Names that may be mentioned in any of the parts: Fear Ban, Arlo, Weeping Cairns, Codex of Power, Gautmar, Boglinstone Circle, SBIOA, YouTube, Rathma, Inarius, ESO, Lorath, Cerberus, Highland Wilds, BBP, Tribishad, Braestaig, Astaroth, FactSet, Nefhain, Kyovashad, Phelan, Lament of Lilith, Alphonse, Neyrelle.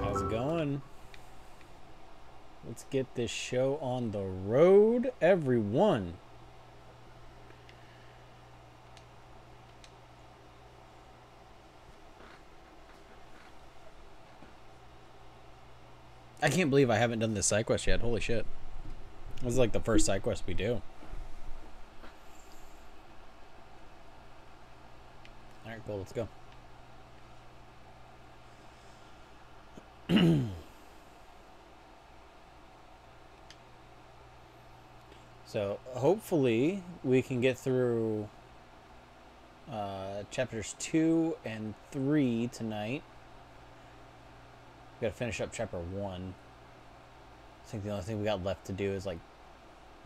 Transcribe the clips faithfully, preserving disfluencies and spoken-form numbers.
How's it going? Let's get this show on the road, everyone. I can't believe I haven't done this side quest yet. Holy shit. This is like the first side quest we do. Alright, cool. Let's go. So, hopefully, we can get through uh, chapters two and three tonight. We gotta finish up chapter one. I think the only thing we got left to do is like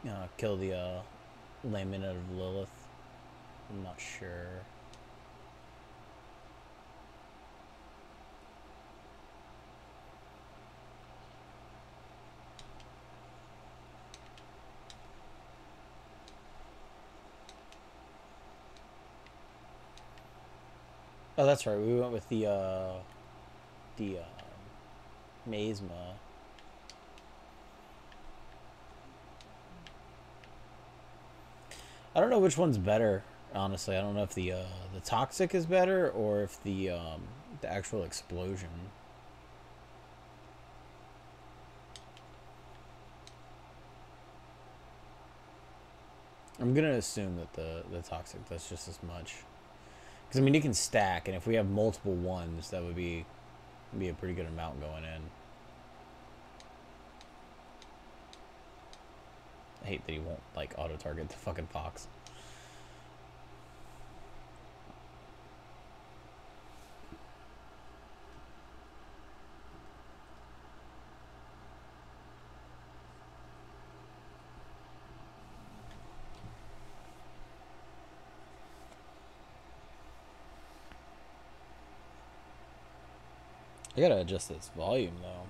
uh, kill the uh, Lament of Lilith. I'm not sure. Oh, that's right. We went with the uh, the. Uh, Mazma. I don't know which one's better, honestly. I don't know if the uh, the toxic is better or if the um, the actual explosion. I'm gonna assume that the the toxic does just as much, because I mean you can stack, and if we have multiple ones, that would be be a pretty good amount going in. I hate that he won't like auto target the fucking fox. I gotta adjust this volume though.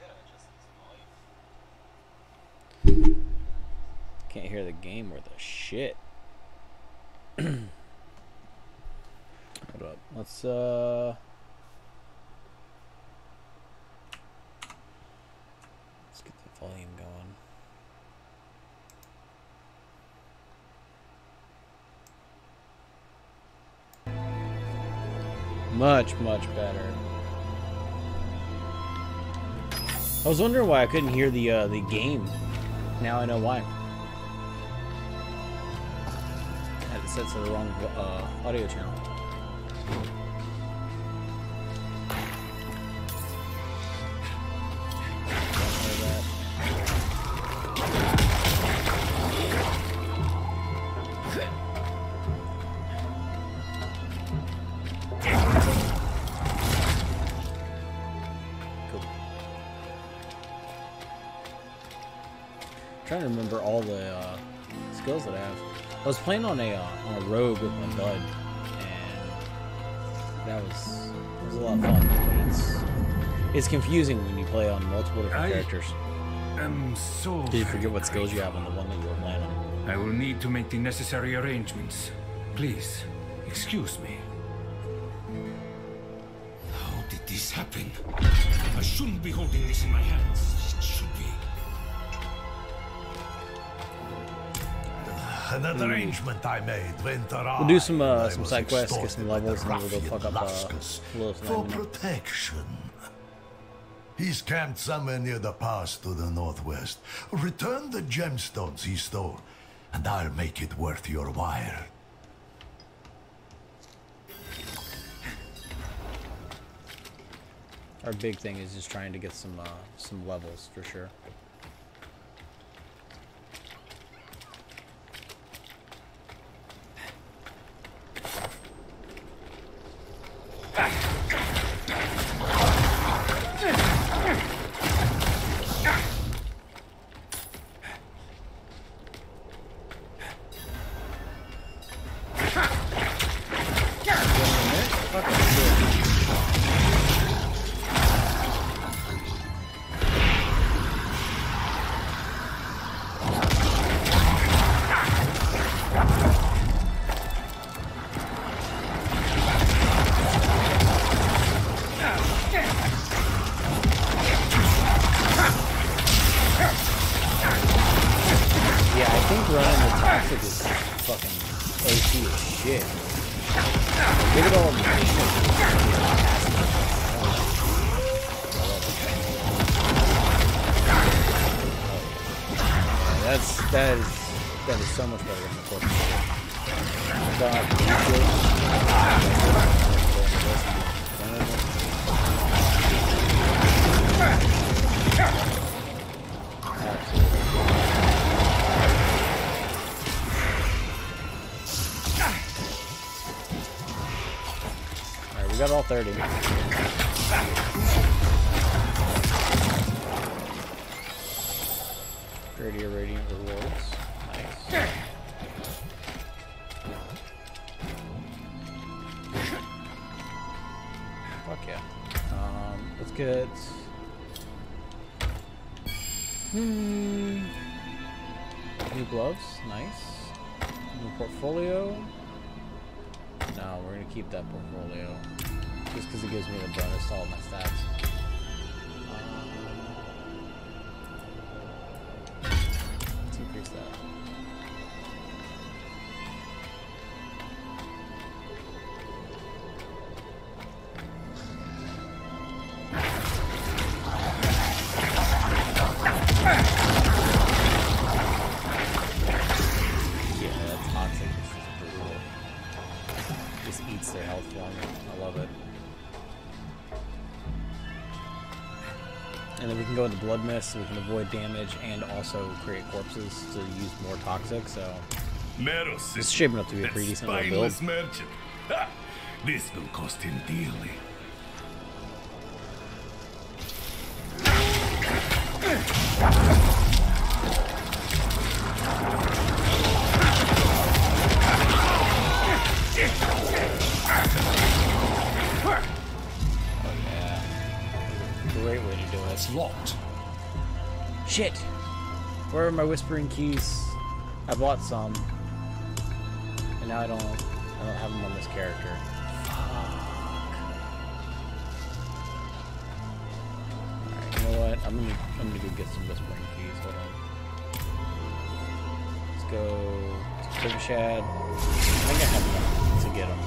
I gotta adjust this volume. Can't hear the game worth a shit. Hold up. Let's uh let's get the volume going. Much, much better. I was wondering why I couldn't hear the uh, the game. Now I know why. I had it set to the wrong uh, audio channel. To remember all the uh, skills that I have. I was playing on a uh, on a rogue with my bud, and that was it was a lot of fun. It's it's confusing when you play on multiple different I characters. I'm so. Do you forget what skills you have on the one that you were playing on? I will need to make the necessary arrangements. Please, excuse me. How did this happen? I shouldn't be holding this in my hands. It should be. An arrangement I made when we'll do some uh, some side quests, get some levels, and we'll go fuck up uh, for protection. He's camped somewhere near the pass to the northwest. Return the gemstones he stole, and I'll make it worth your while. Our big thing is just trying to get some uh, some levels for sure. fucking O T or shit. Look at all of them. That's, that is, that is so much better than the corpse. I got all thirty. Greater radiant rewards. Nice. Fuck yeah. Um, let's get. Hmm. New gloves. Nice. New portfolio. No, we're gonna keep that portfolio. Just because it gives me the bonus to all my stats. Um, let's increase that. Yeah, that's toxic. This is brutal. This eats their health longer. I love it. And then we can go into Blood Mist, so we can avoid damage and also create corpses to use more toxic, so... Meros, it's shaping up to be a pretty decent build. Merchant. Ha! This will cost him dearly. Locked. Shit. Where are my whispering keys? I bought some, and now I don't. I don't have them on this character. Fuck. Alright, you know what? I'm gonna. I'm gonna go get some whispering keys. Hold on. Let's go to Tribishad. I think I have enough to get them.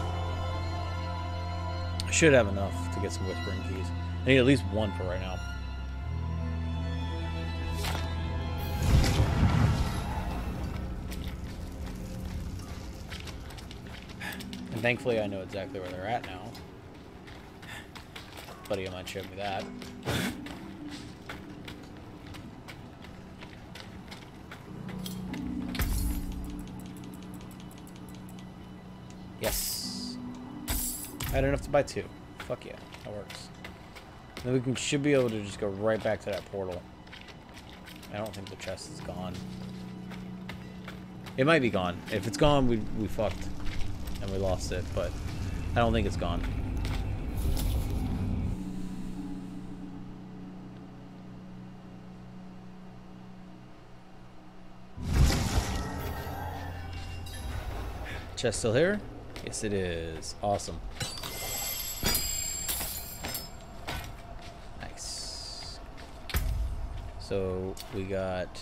I should have enough to get some whispering keys. I need at least one for right now. Thankfully, I know exactly where they're at now. Buddy of mine showed me that. Yes. I had enough to buy two. Fuck yeah, that works. And then we can, should be able to just go right back to that portal. I don't think the chest is gone. It might be gone. If it's gone, we, we fucked. And we lost it, but I don't think it's gone. Chest still here? Yes, it is. Awesome. Nice. So we got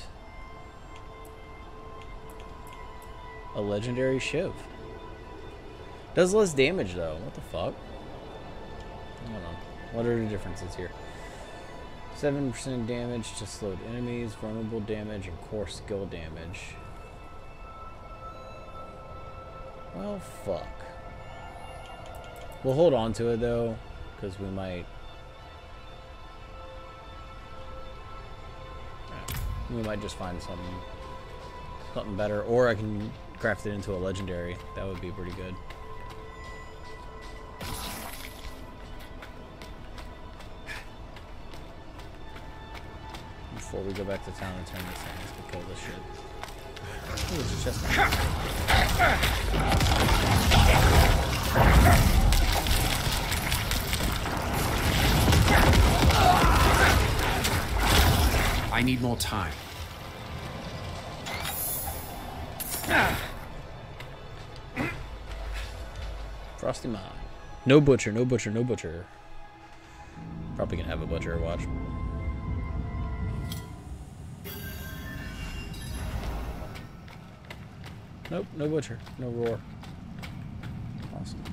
a legendary Shiv. Does less damage though. What the fuck? I don't know. What are the differences here? seven percent damage to slowed enemies, vulnerable damage, and core skill damage. Well, fuck. We'll hold on to it though, because we might. We might just find something, something better, or I can craft it into a legendary. That would be pretty good. Before we go back to town and turn this in, let's go kill this shit. Ooh, it's a chestnut. I need more time. Frosty Mine. No butcher, no butcher, no butcher. Probably gonna have a butcher watch. Nope, no butcher, no roar. Awesome.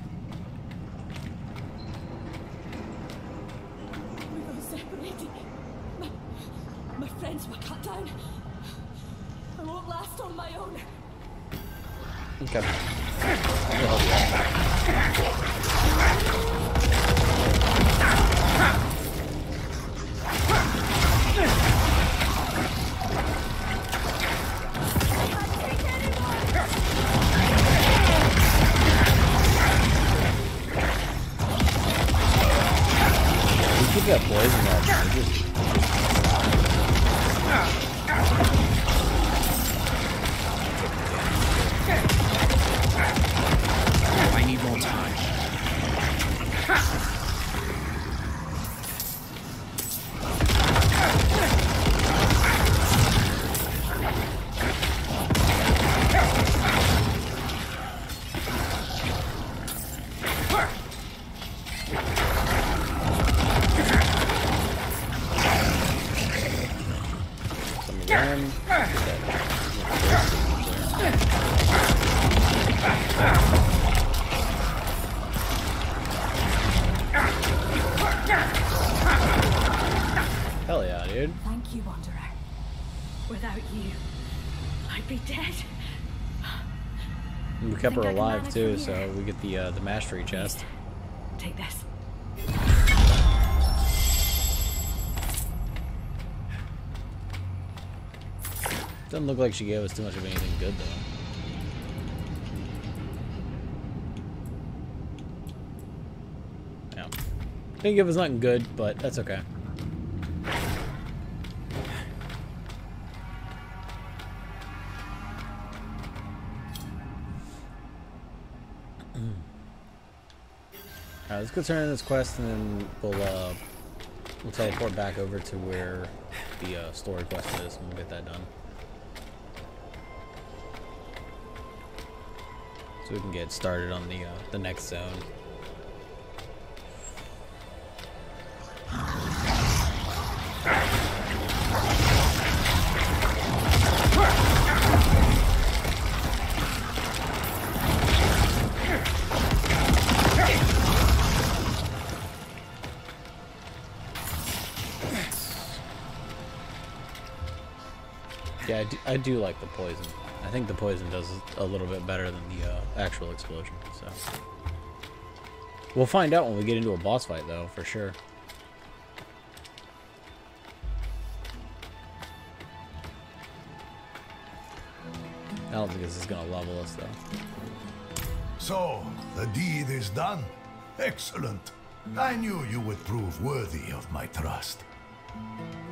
We were separated. My, my friends were cut down. I won't last on my own. Okay. We got poison out. I need more time. Kept her alive too, so we get the uh, the mastery chest. Take this. Doesn't look like she gave us too much of anything good though. Yeah, didn't give us nothing good, but that's okay. Let's go turn in this quest, and then we'll uh, we'll teleport back over to where the uh, story quest is, and we'll get that done. So we can get started on the uh, the next zone. I do, I do like the poison. I think the poison does a little bit better than the uh, actual explosion. So we'll find out when we get into a boss fight, though, for sure. I don't think this is gonna level us, though. So the deed is done. Excellent. I knew you would prove worthy of my trust.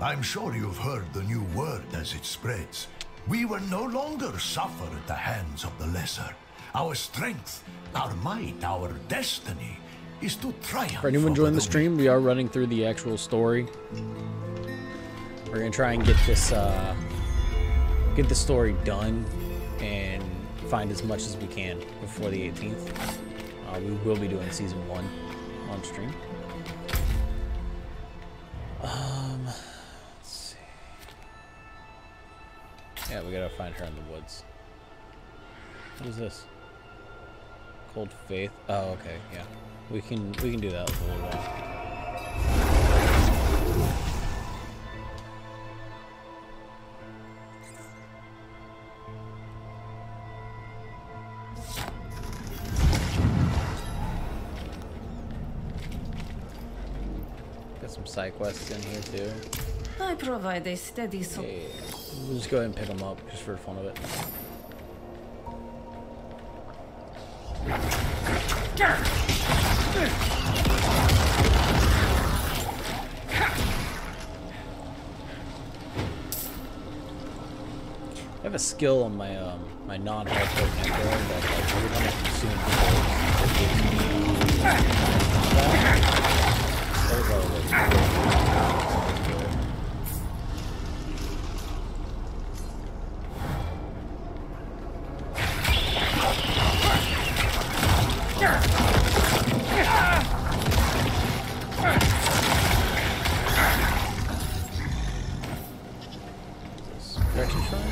I'm sure you've heard the new word as it spreads. We will no longer suffer at the hands of the lesser. Our strength, our might, our destiny is to triumph. For anyone joining the stream, we are running through the actual story. We're gonna try and get this, uh, get the story done and find as much as we can before the eighteenth. Uh, we will be doing season one on stream. Um. Yeah, we gotta find her in the woods. What is this? Cold Faith. Oh, okay, yeah. We can we can do that with a little while. Got some side quests in here too. I provide a steady source. Yeah. We'll just go ahead and pick them up, just for the fun of it. I have a skill on my um, my non-health card that like every time I consume it, it gives me. Direction shrine.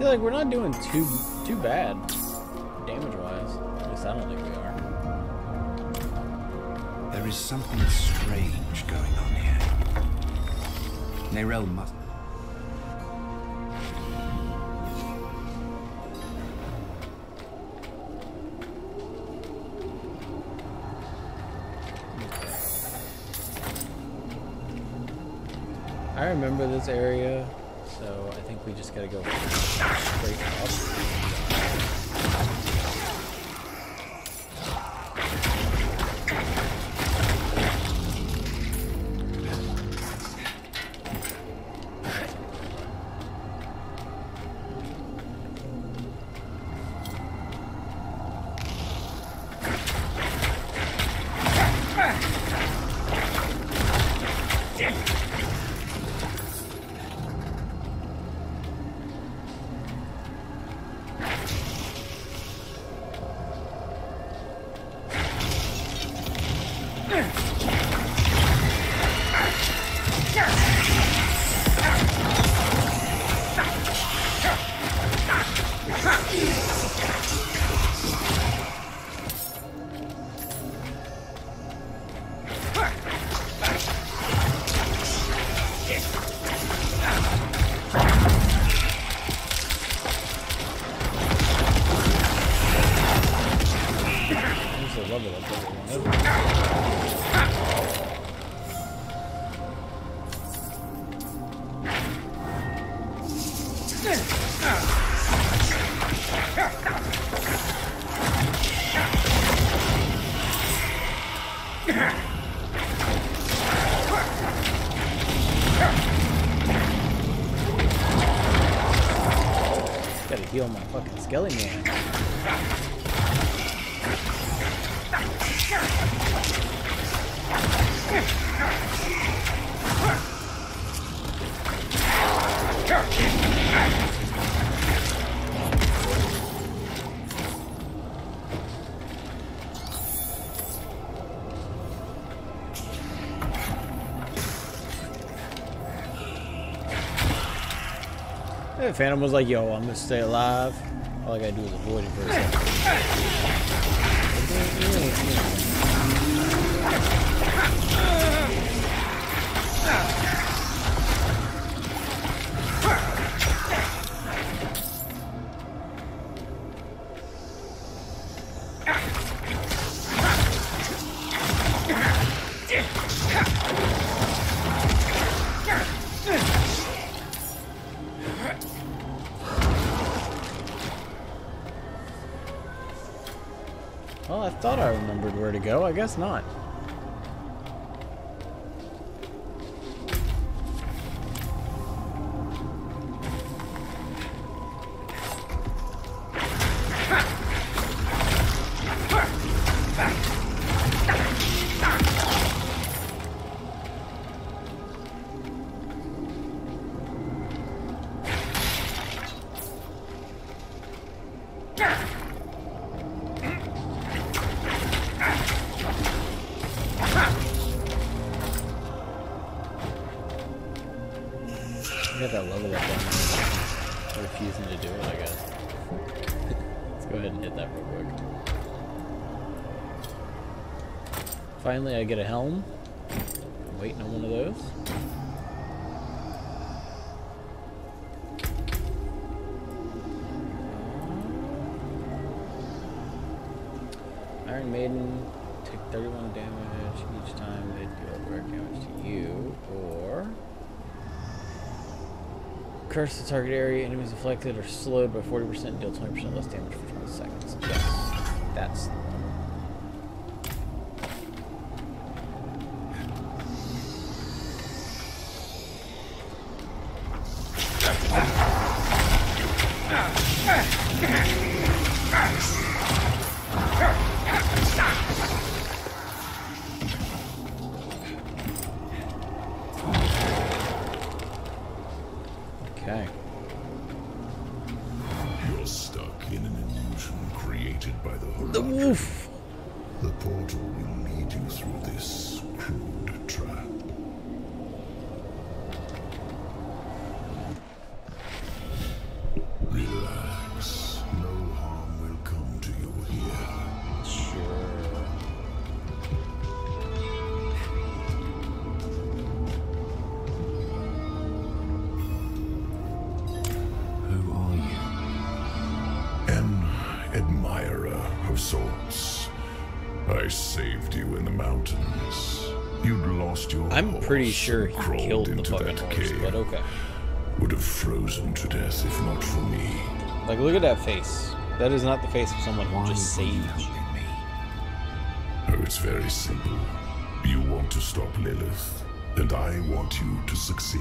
See, like, we're not doing too too bad damage-wise. At least I don't think we are. There is something strange going on here. Neyrelle must... I remember this area, so I think we just gotta go straight Skelly man. The Phantom was like, yo, I'm gonna stay alive. All I gotta do is avoid it for a second. To go, I guess not. Finally, I get a helm. I'm waiting on one of those. Iron Maiden, take thirty-one damage each time they deal direct damage to you, or curse the target area, enemies afflicted or slowed by forty percent, deal twenty percent less damage for twenty seconds. Yes, that's the one. of sorts. I saved you in the mountains. You'd lost your I'm horse pretty sure he killed into the fucking horse, but okay. Would have frozen to death if not for me. Like, look at that face. That is not the face of someone who just saved you. Oh, it's very simple. You want to stop Lilith, and I want you to succeed.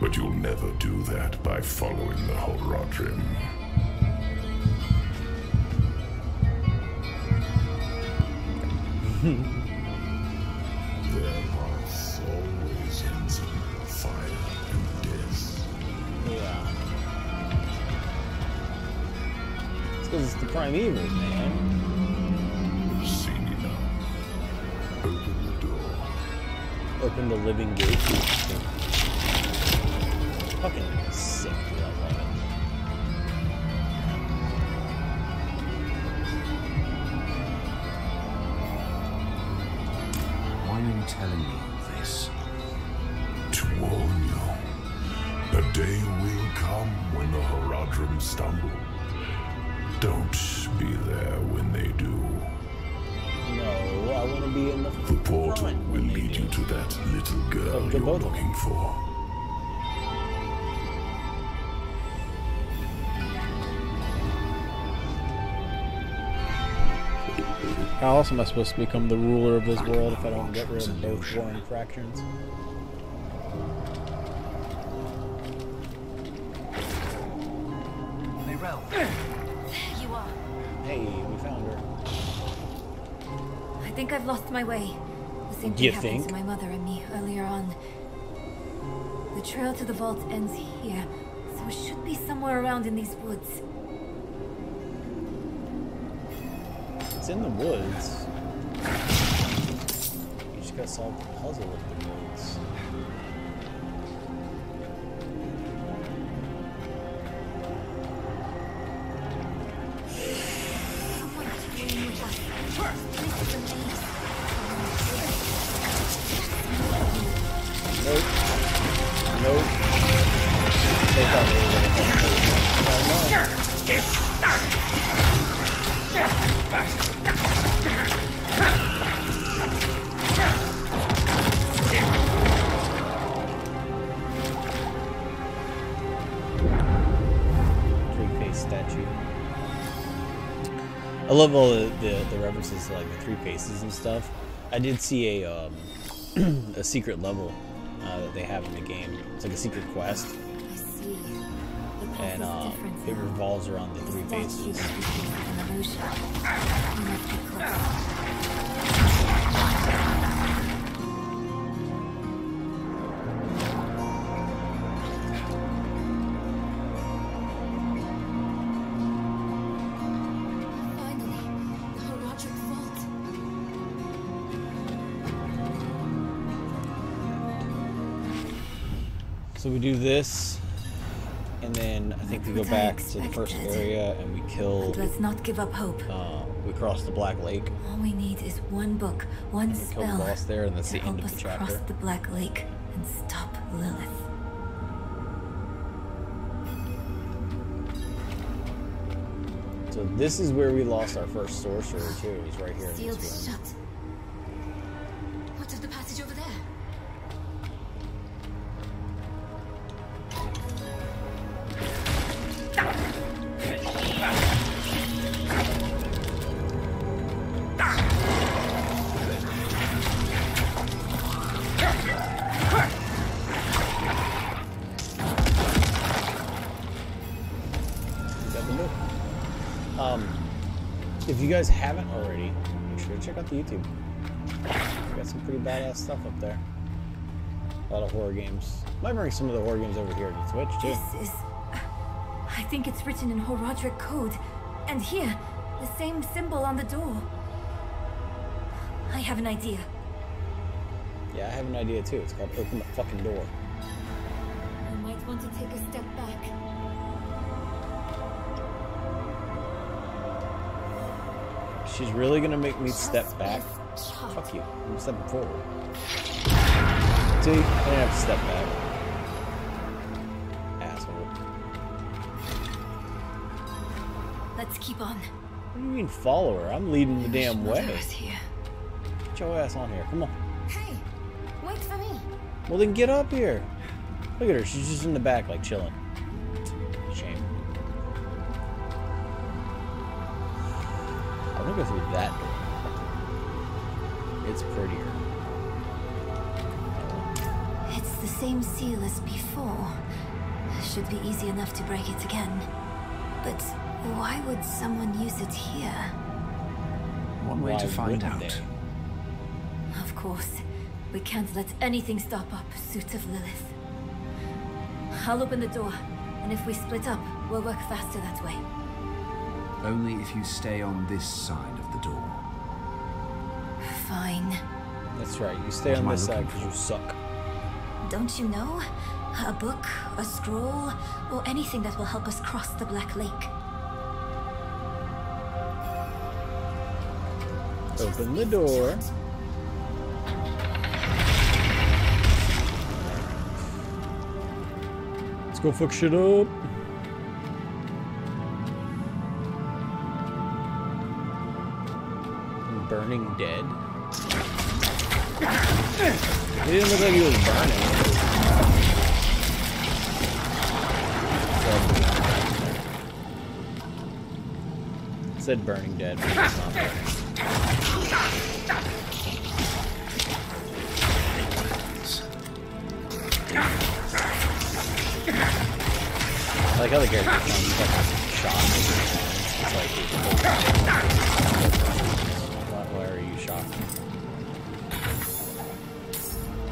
But you'll never do that by following the Horadrim. Their paths always ends in fire and death. Yeah. It's because it's the primeval, man. See me now. Open the door. Open the living gate. Fucking sick, dude. I love it. Telling me all this to warn you. A day will come when the Horadrim stumble. Don't be there when they do. No, I want to be in the. The portal will lead do. you to that little girl oh, you're boat. looking for. How else am I supposed to become the ruler of this world if I don't get rid of both warring fractions? Neyrelle. There you are. Hey, we found her. I think I've lost my way. The same thing happened to my mother and me earlier on. The trail to the vault ends here, so it should be somewhere around in these woods. It's in the woods. You just gotta solve the puzzle of the woods. I love all the, the, the references to like the three faces and stuff. I did see a um, a secret level uh, that they have in the game. It's like a secret quest, and uh, it revolves around the three faces. So we do this, and then I think we go back to the first area and we kill. But let's not give up hope. Uh, we cross the Black Lake. All we need is one book, one and spell. Kill the boss there, and that's the end of the chapter. Help us cross the Black Lake and stop Lilith. So this is where we lost our first sorcerer too. He's right here. Sealed shut. What of the passage over there? If you guys haven't already, make sure to check out the YouTube. We've got some pretty badass stuff up there. A lot of horror games. Might bring some of the horror games over here to Twitch too. This is, uh, I think it's written in Horadric code, and here, the same symbol on the door. I have an idea. Yeah, I have an idea too. It's called Open the Fucking Door. You might want to take a step back. She's really gonna make me step back. Fuck you. I'm stepping forward. See? I didn't have to step back. Asshole. Let's keep on. What do you mean follow her? I'm leading the damn way. Get your ass on here. Come on. Hey, wait for me. Well then get up here. Look at her. She's just in the back like chilling. Shame. I'm gonna go through that door. It's prettier. It's the same seal as before. Should be easy enough to break it again. But why would someone use it here? One way to find out. Of course. We can't let anything stop our pursuit of Lilith. I'll open the door, and if we split up, we'll work faster that way. Only if you stay on this side of the door. Fine. That's right, you stay on this side because you suck. Don't you know? A book, a scroll, or anything that will help us cross the Black Lake. Open the door. Let's go fuck shit up. Burning dead. He didn't look like he was burning. It said burning dead, but it's not burning. I like how the character comes like shot. It's like, why, why are you shocked?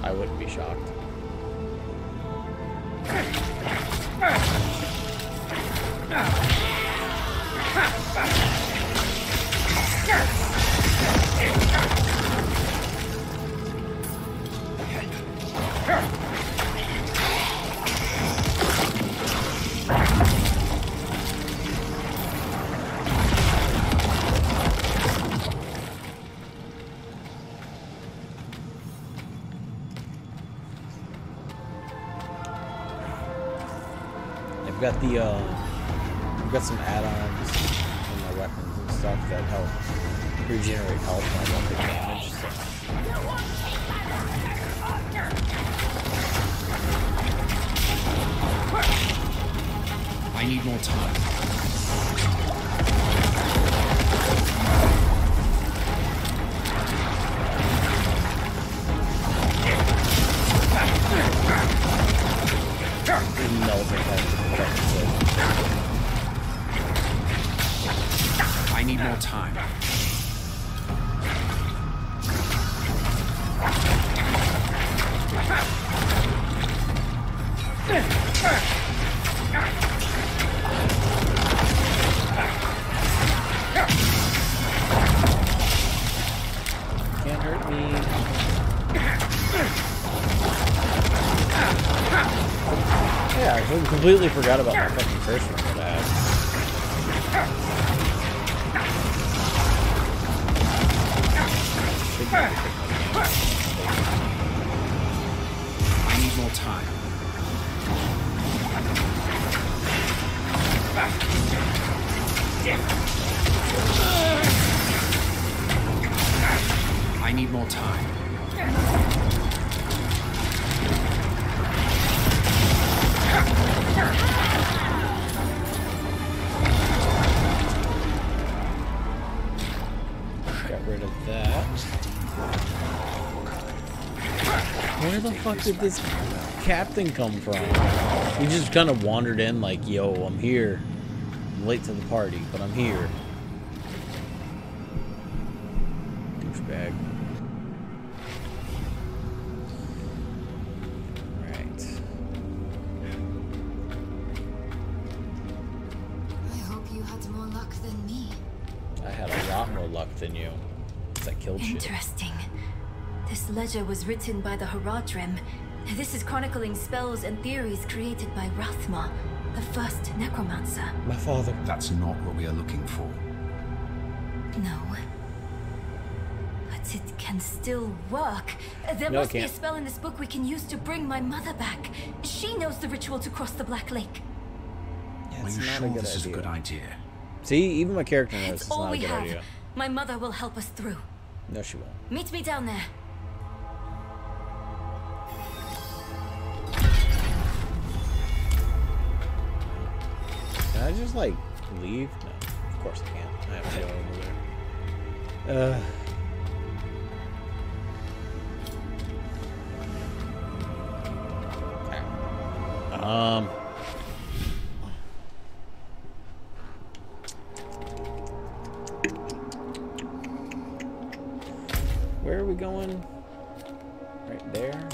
I wouldn't be shocked. Got the um, we've got some add-ons in my weapons and stuff that help regenerate health when I don't take damage. So. I need more time. Melting. I need more time. Can't hurt me. Yeah, I completely forgot about my fucking first one that I had. I need more time. I need more time. Got rid of that. Where the fuck did this captain come from? He just kind of wandered in like, yo, I'm here. I'm late to the party, but I'm here. Douchebag. Interesting. This ledger was written by the Horadrim. This is chronicling spells and theories created by Rathma, the first necromancer. My father. That's not what we are looking for. No. But it can still work. There no, must be a spell in this book we can use to bring my mother back. She knows the ritual to cross the Black Lake. Yeah, are you sure this idea. is a good idea? See, even my character knows it's not a good idea. My mother will help us through. No, she won't. Meet me down there. Can I just like leave? No, of course I can't. I have to go over there. Uh. Um. Where are we going? Right there?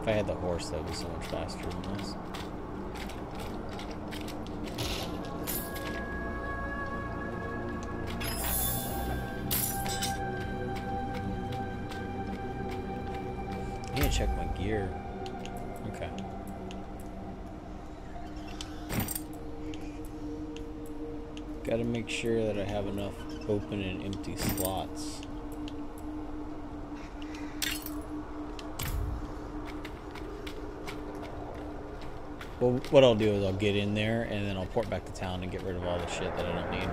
Okay. If I had the horse, that would be so much faster than this. Check my gear. Okay. Gotta make sure that I have enough open and empty slots. Well, what I'll do is I'll get in there and then I'll port back to town and get rid of all the shit that I don't need.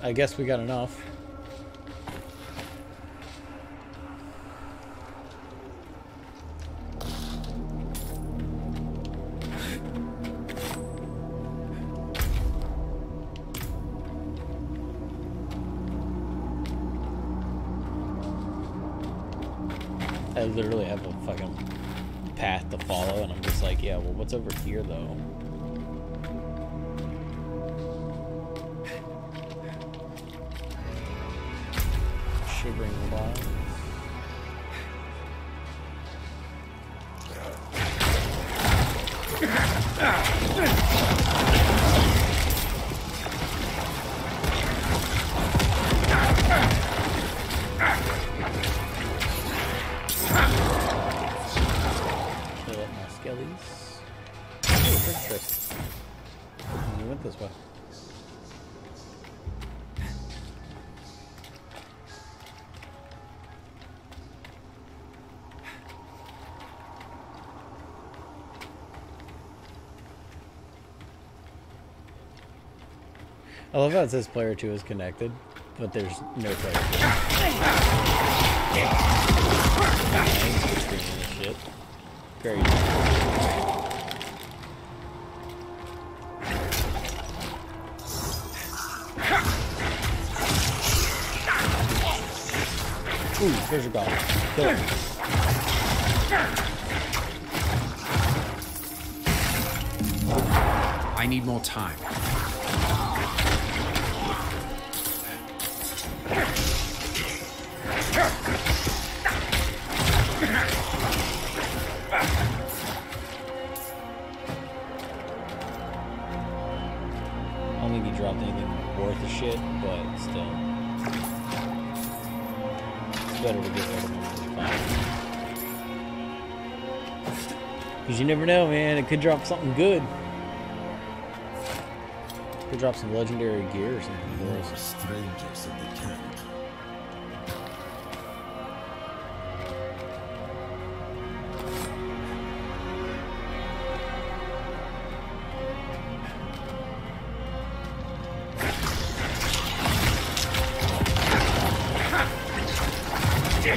I guess we got enough. I literally have a fucking path to follow, and I'm just like, yeah, well, what's over here, though? I love how it says player two is connected, but there's no player two. Shit. Very nice. Ooh, there's your goblin. Kill him. I need more time. You never know, man. It could drop something good. It could drop some legendary gear or something. More strangers in the camp. So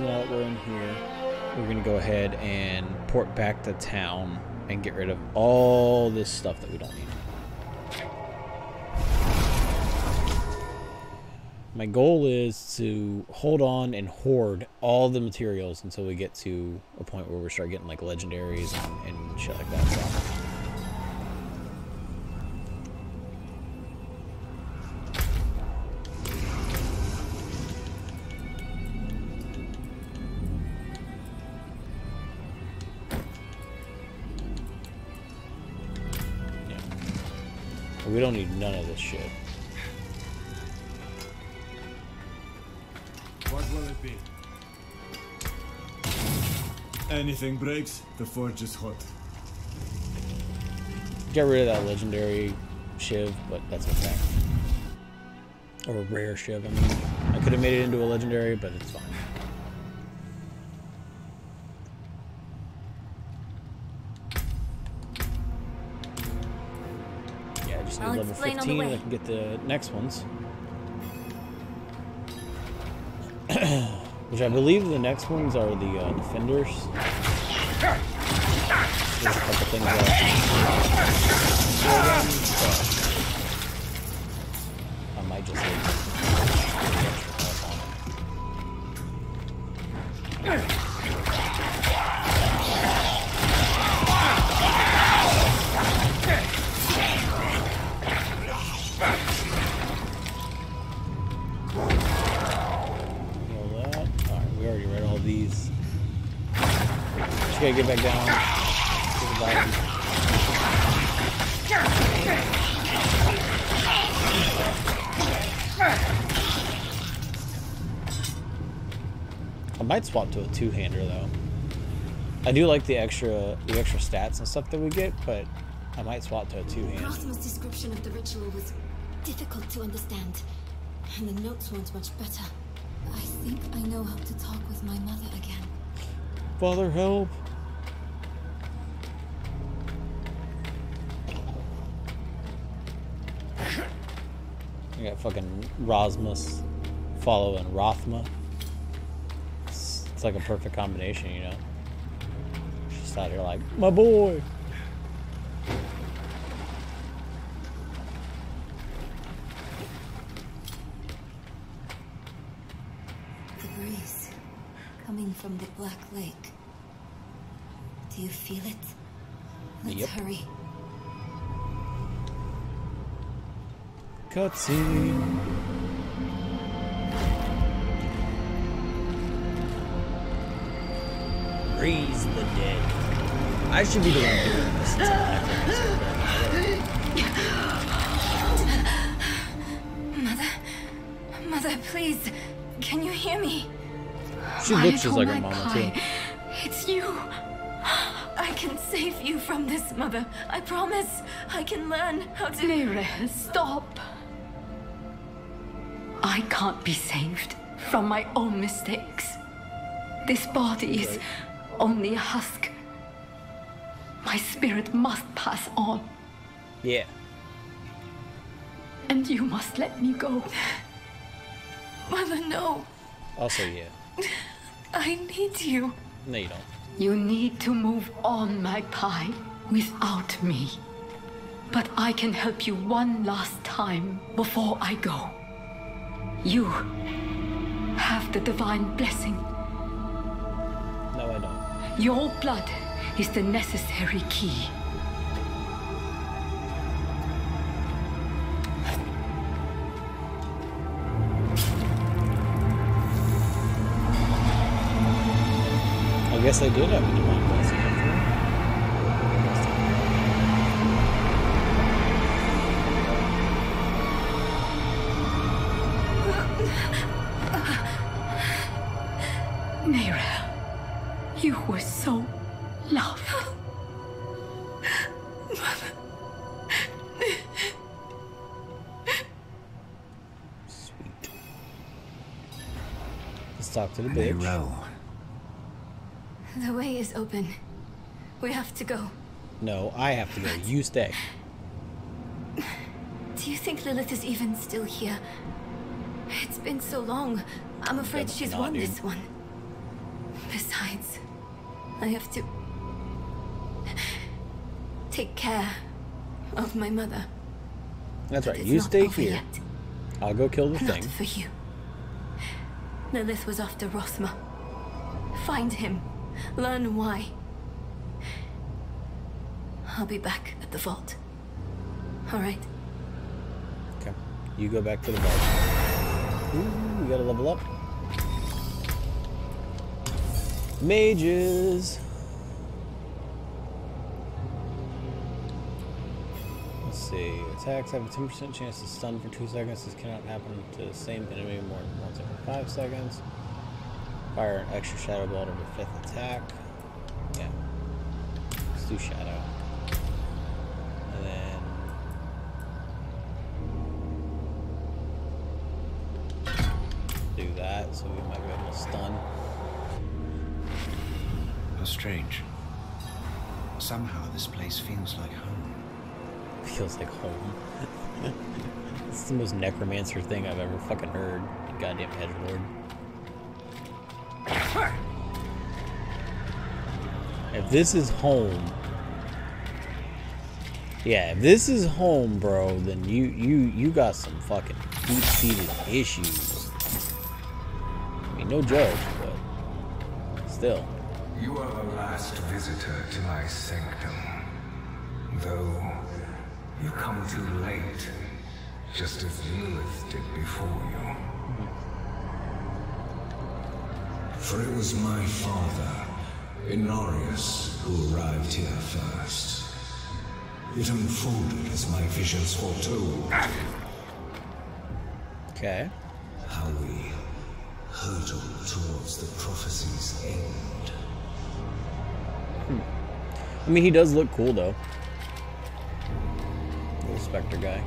now that we're in here, we're going to go ahead and port back to town and get rid of all this stuff that we don't need. My goal is to hold on and hoard all the materials until we get to a point where we start getting like legendaries and, and shit like that. So. We don't need none of this shit. What will it be? Anything breaks, the forge is hot. Get rid of that legendary Shiv, but that's okay. Or a rare Shiv, I mean. I could have made it into a legendary, but it's fine. Level fifteen, I can get the next ones. Which I believe the next ones are the uh, defenders. There's a couple things I, I might just leave extra on it. Okay, get back down. I might swap to a two-hander though. I do like the extra the extra stats and stuff that we get, but I might swap to a two-hander. Rathma's description of the ritual was difficult to understand, and the notes weren't much better. I think I know how to talk with my mother again. Father, help. I got fucking Rosmus following Rathma. It's, it's like a perfect combination, you know? She's out here like, my boy! The breeze coming from the Black Lake. Do you feel it? Let's yep. hurry. Cutscene. Raise the dead. I should be the one doing this. It's an Mother, mother, please, can you hear me? She looks just like her mama too. It's you. I can save you from this, mother. I promise. I can learn how to. Neyrelle, stop. I can't be saved from my own mistakes. This body is only a husk. My spirit must pass on. Yeah. And you must let me go. Mother, no. Also, yeah. I need you. No, you don't. You need to move on, Magpie, without me. But I can help you one last time before I go. You have the divine blessing. No, I don't. Your blood is the necessary key. I guess I did have a divine blessing after all. To the bitch. The way is open. We have to go. No, I have to go. You stay. Do you think Lilith is even still here? It's been so long. I'm afraid she's won this one. Besides, I have to take care of my mother. That's right. You stay here. I'll go kill the thing. Not for you. Lilith was after Rathma. Find him. Learn why. I'll be back at the vault. All right. Okay. You go back to the vault. Ooh, you gotta level up. Mages. Let's see. Attacks have a ten percent chance to stun for two seconds. This cannot happen to the same enemy more than once every five seconds. Fire an extra shadow bolt every fifth attack. Yeah. Let's do shadow. And then do that, so we might be able to stun. How strange. Somehow this place feels like home. Feels like home. It's the most necromancer thing I've ever fucking heard. Goddamn hedgelord. If this is home, yeah, if this is home, bro, then you you you got some fucking deep-seated issues. I mean, no joke, but still. You are the last visitor to my sanctum, though you come too late, just as Lilith did before you. For it was my father, Inarius, who arrived here first. It unfolded as my visions foretold. Okay. How we hurtle towards the prophecy's end. Hmm. I mean, he does look cool, though. Little Spectre guy.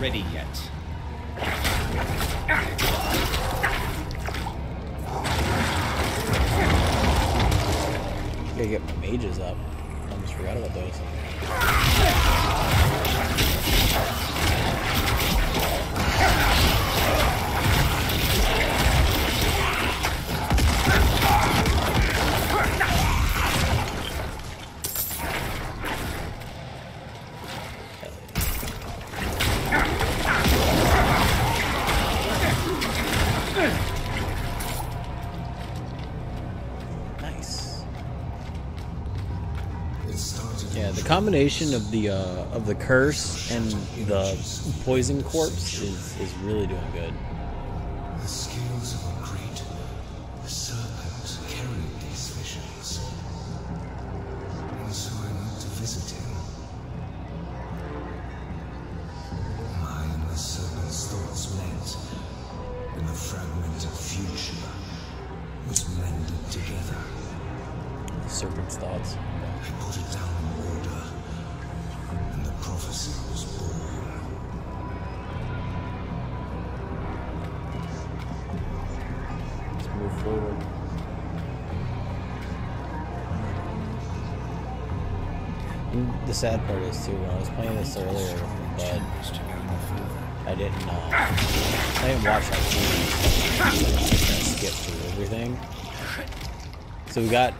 Ready yet. Gotta get my mages up. I almost forgot about those. Combination of the uh, of the curse and the poison corpse is, is really doing good. The skills of a great serpent carried these visions, and so I went to visit him. Mine the serpent's thoughts met, and the fragment of future was blended together. The serpent's thoughts. I put it down in order, and the prophecy was born. Let's move forward. And the sad part is too, when I was playing this earlier, but I didn't, uh, I didn't watch that T V. I skipped through everything. So we got.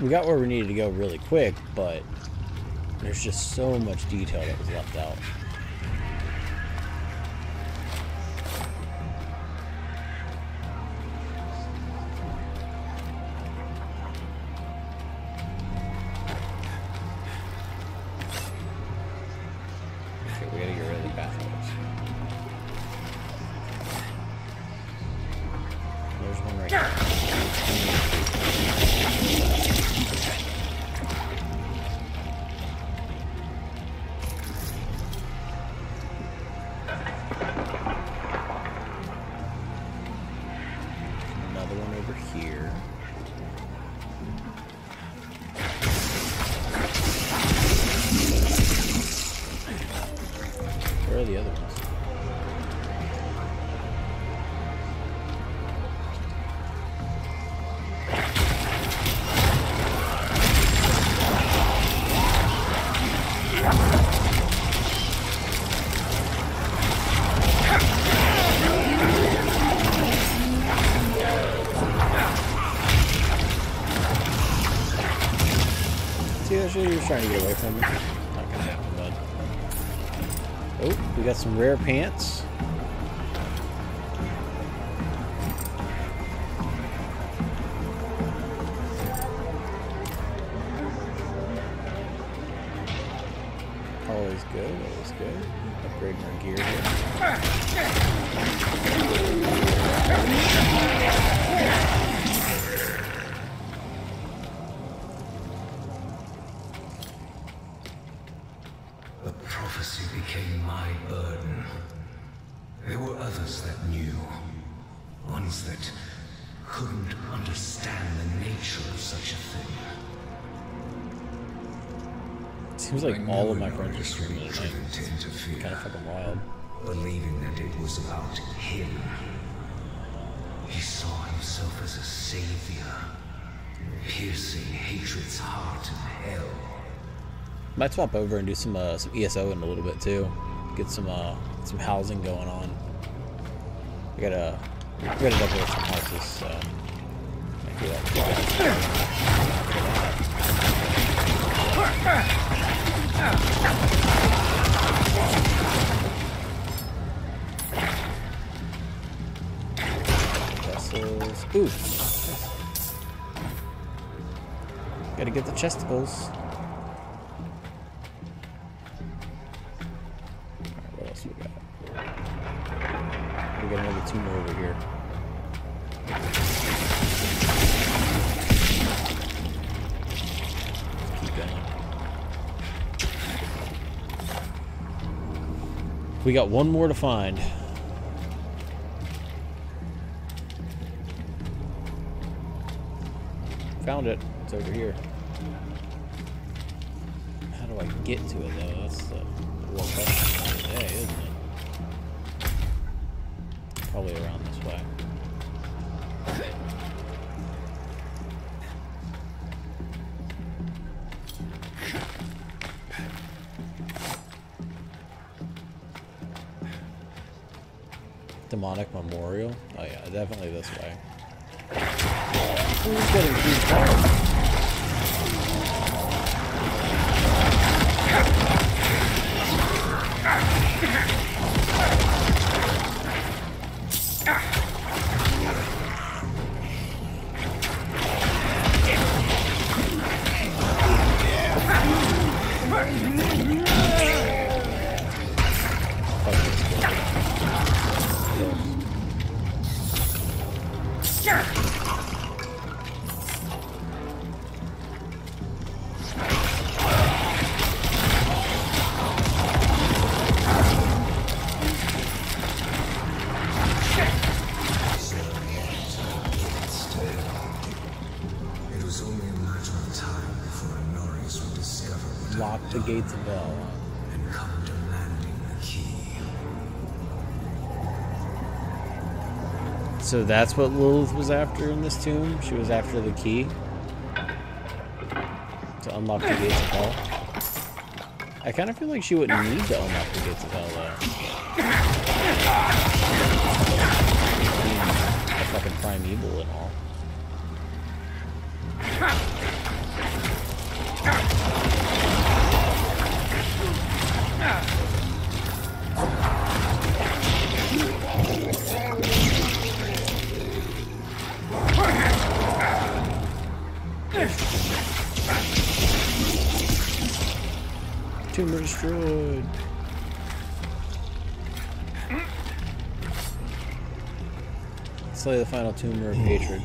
We got where we needed to go really quick, but there's just so much detail that was left out. sure you're trying to get away from me. Not gonna happen, bud. Oh, we got some rare pants. Always good, always good. Upgrade my gear here. Became my burden. There were others that knew, ones that couldn't understand the nature of such a thing. Seems like all of my friends are screaming at me. It's kind of fucking wild. Believing that it was about him. He saw himself as a savior, piercing hatred's heart and hell. Might swap over and do some uh, some E S O in a little bit too. Get some uh, some housing going on. We got a we got a double some houses, so I do that. Vessels. Ooh. Nice. Gotta get the chesticles. We got one more to find. Found it. It's over here. How do I get to it though? That's the real question of the day, isn't it? Probably around this way. Demonic memorial? Oh yeah, definitely this way. Who's getting huge gates of hell. And come demanding the key. So that's what Lilith was after in this tomb? She was after the key? To unlock the gates of hell? I kind of feel like she wouldn't need to unlock the gates of hell, though. I mean, a fucking primeval and all. Tomb destroyed. Slay the final tomb of hatred.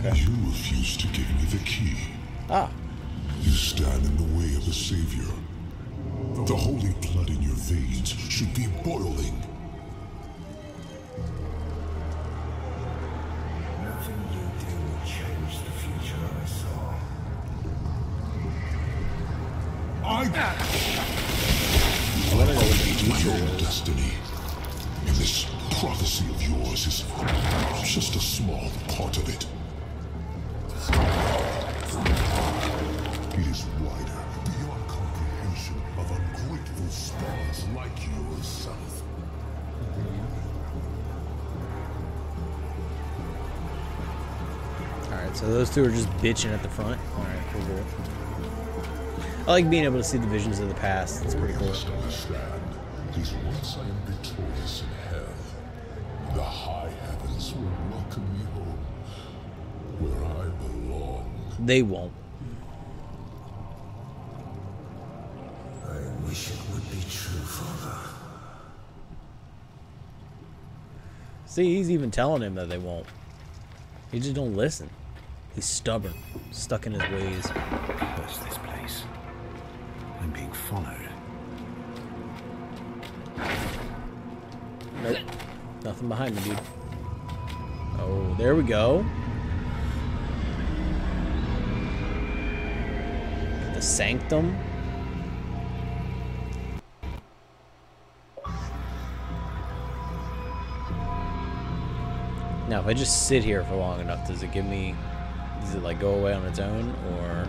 Okay. You refuse to give me the key. Ah. You stand in the way of the Savior. The holy blood in your veins should be boiling. Nothing you do will change the future I saw. I with your own destiny. And this prophecy of yours is just a small part of it. It is wider beyond comprehension of ungrateful stars like yourself. Alright, so those two are just bitching at the front. Alright, cool. I like being able to see the visions of the past. It's pretty cool. Understand, because once I am victorious in hell, the high heavens will welcome me home, where I belong. They won't. I wish it would be true, Father. See, he's even telling him that they won't. He just don't listen. He's stubborn, stuck in his ways. What's this place? I'm being followed. Nope. Nothing behind me, dude. Oh, there we go. The sanctum. Now, if I just sit here for long enough, does it give me... Does it, like, go away on its own, or...?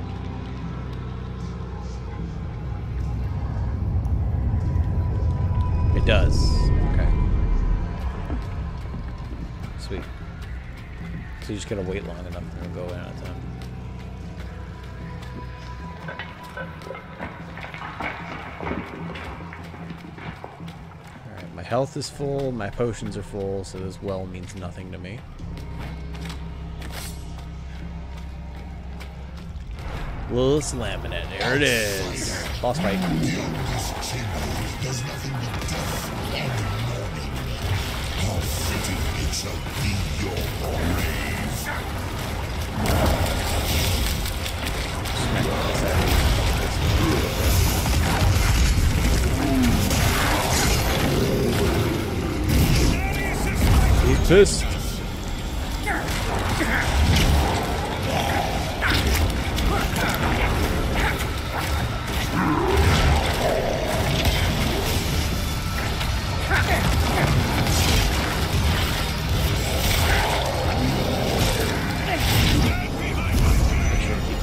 It does. Okay. Sweet. So you just gotta wait long enough and it'll go away on its own. My health is full, my potions are full, so this well means nothing to me. Lilith's Lament, there it is. Boss fight. Fist.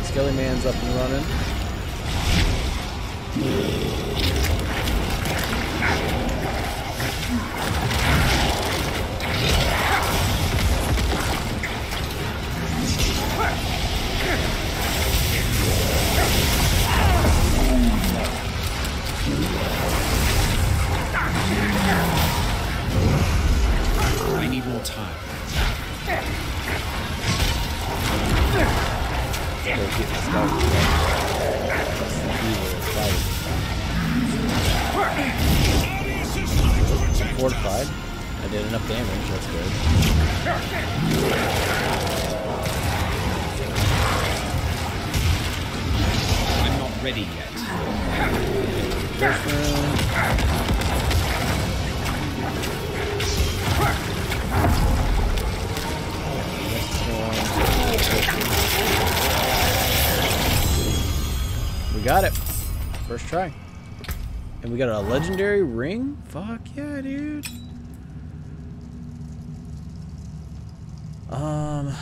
Skelly Man's up and running. I need more time. Fortified. I did enough damage, that's good. I'm not ready yet. First round. We got it. First try. And we got a legendary ring? Fuck yeah, dude. Um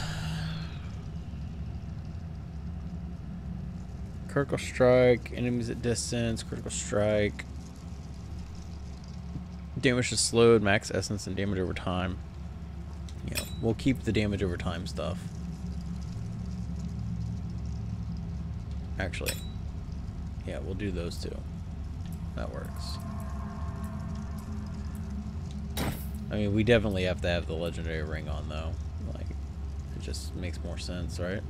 Critical Strike, enemies at distance, critical strike. Damage is slowed, max essence and damage over time. Yeah, we'll keep the damage over time stuff. Actually, yeah, we'll do those two. That works. I mean, we definitely have to have the legendary ring on, though. Like, it just makes more sense, right?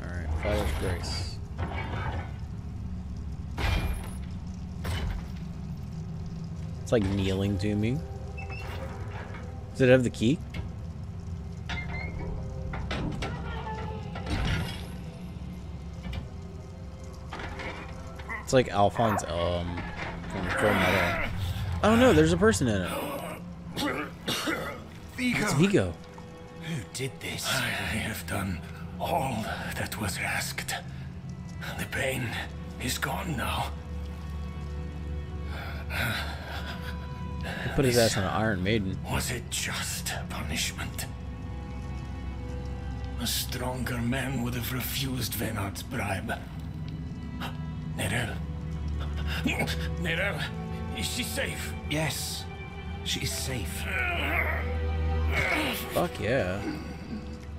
All right, Father's Grace. Like kneeling to me. Does it have the key? It's like Alphonse um from Full Metal. Oh no, there's a person in it. Vigo. It's Vigo. Who did this? I have done all that was asked. The pain is gone now. He put his ass on an Iron Maiden. Was it just punishment? A stronger man would have refused Venard's bribe. Neyrelle. Neyrelle, is she safe? Yes, she's safe. Fuck yeah.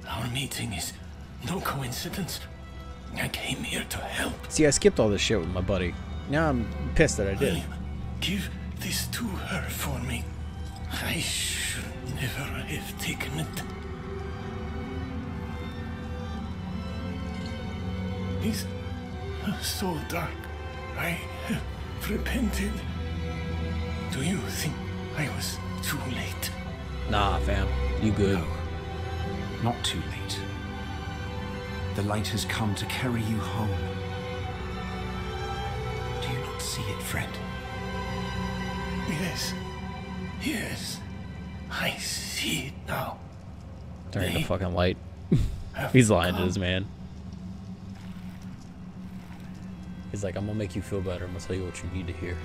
Our meeting is no coincidence. I came here to help. See, I skipped all this shit with my buddy. Now I'm pissed that I did. Will give this to her for me. I should never have taken it. It's so dark. I have repented. Do you think I was too late? Nah, fam. You good. No, not too late. The light has come to carry you home. Do you not see it, friend? Yes. Yes. I see it now. Turn the fucking light. He's lying to this man. He's like, I'm gonna make you feel better. I'm gonna tell you what you need to hear.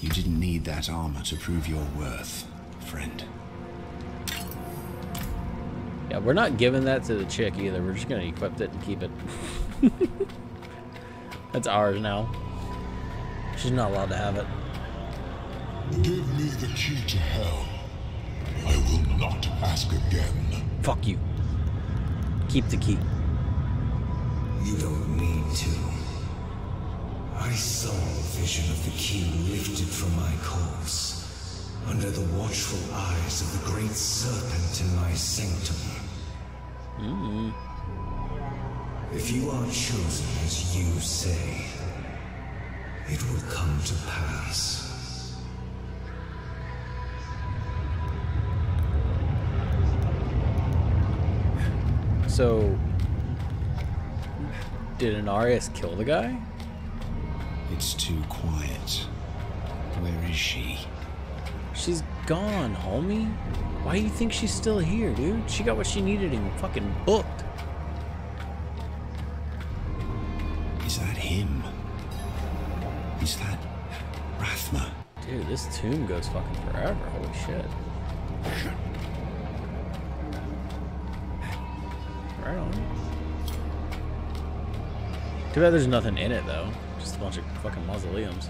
You didn't need that armor to prove your worth, friend. Yeah, we're not giving that to the chick either. We're just gonna equip it and keep it. That's ours now. She's not allowed to have it. Give me the key to hell. I will not ask again. Fuck you. Keep the key. You don't need to. I saw a vision of the key lifted from my corpse, under the watchful eyes of the great serpent in my sanctum. Mm-hmm. If you are chosen as you say, it will come to pass. So, did Inarius kill the guy? It's too quiet. Where is she? She's gone, homie. Why do you think she's still here, dude? She got what she needed and fucking booked. Is that him? Is that Rathma? Dude, this tomb goes fucking forever. Holy shit. Right on. Too bad there's nothing in it, though. Just a bunch of fucking mausoleums.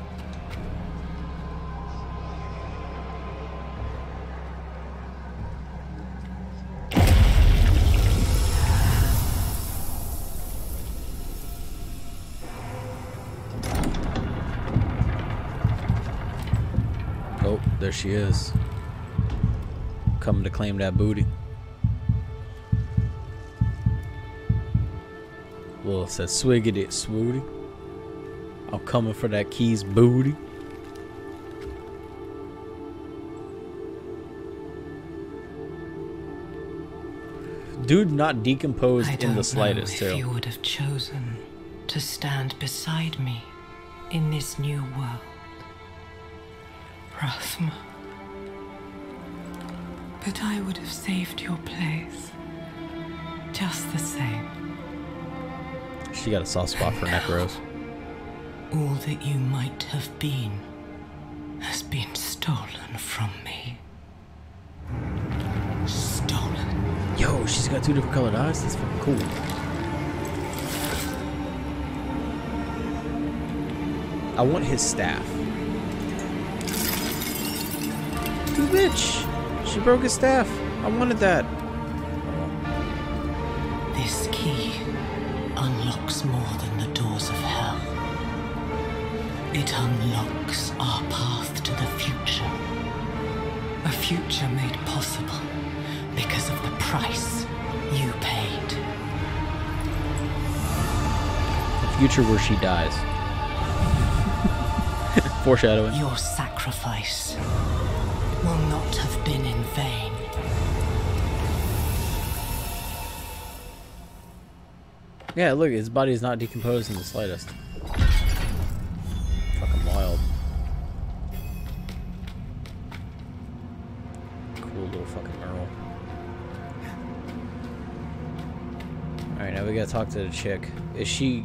Oh, there she is. Coming to claim that booty. Lilith says, "Swiggity it, swooty. I'm coming for that key's booty." Dude, not decomposed I in the slightest. Too. I don't know if you would have chosen to stand beside me in this new world, Rathma. But I would have saved your place, just the same. She got a soft spot for Necros. All that you might have been has been stolen from me. Stolen. Yo, she's got two different colored eyes. That's fucking cool. I want his staff. You bitch. She broke his staff. I wanted that. This key unlocks more than the doors of hell. It unlocks our path to the future. A future made possible because of the price you paid. The future where she dies. Foreshadowing. Your sacrifice will not have been in vain. Yeah, look, his body is not decomposed in the slightest. Fucking wild. Cool little fucking Earl. Alright, now we gotta talk to the chick. Is she...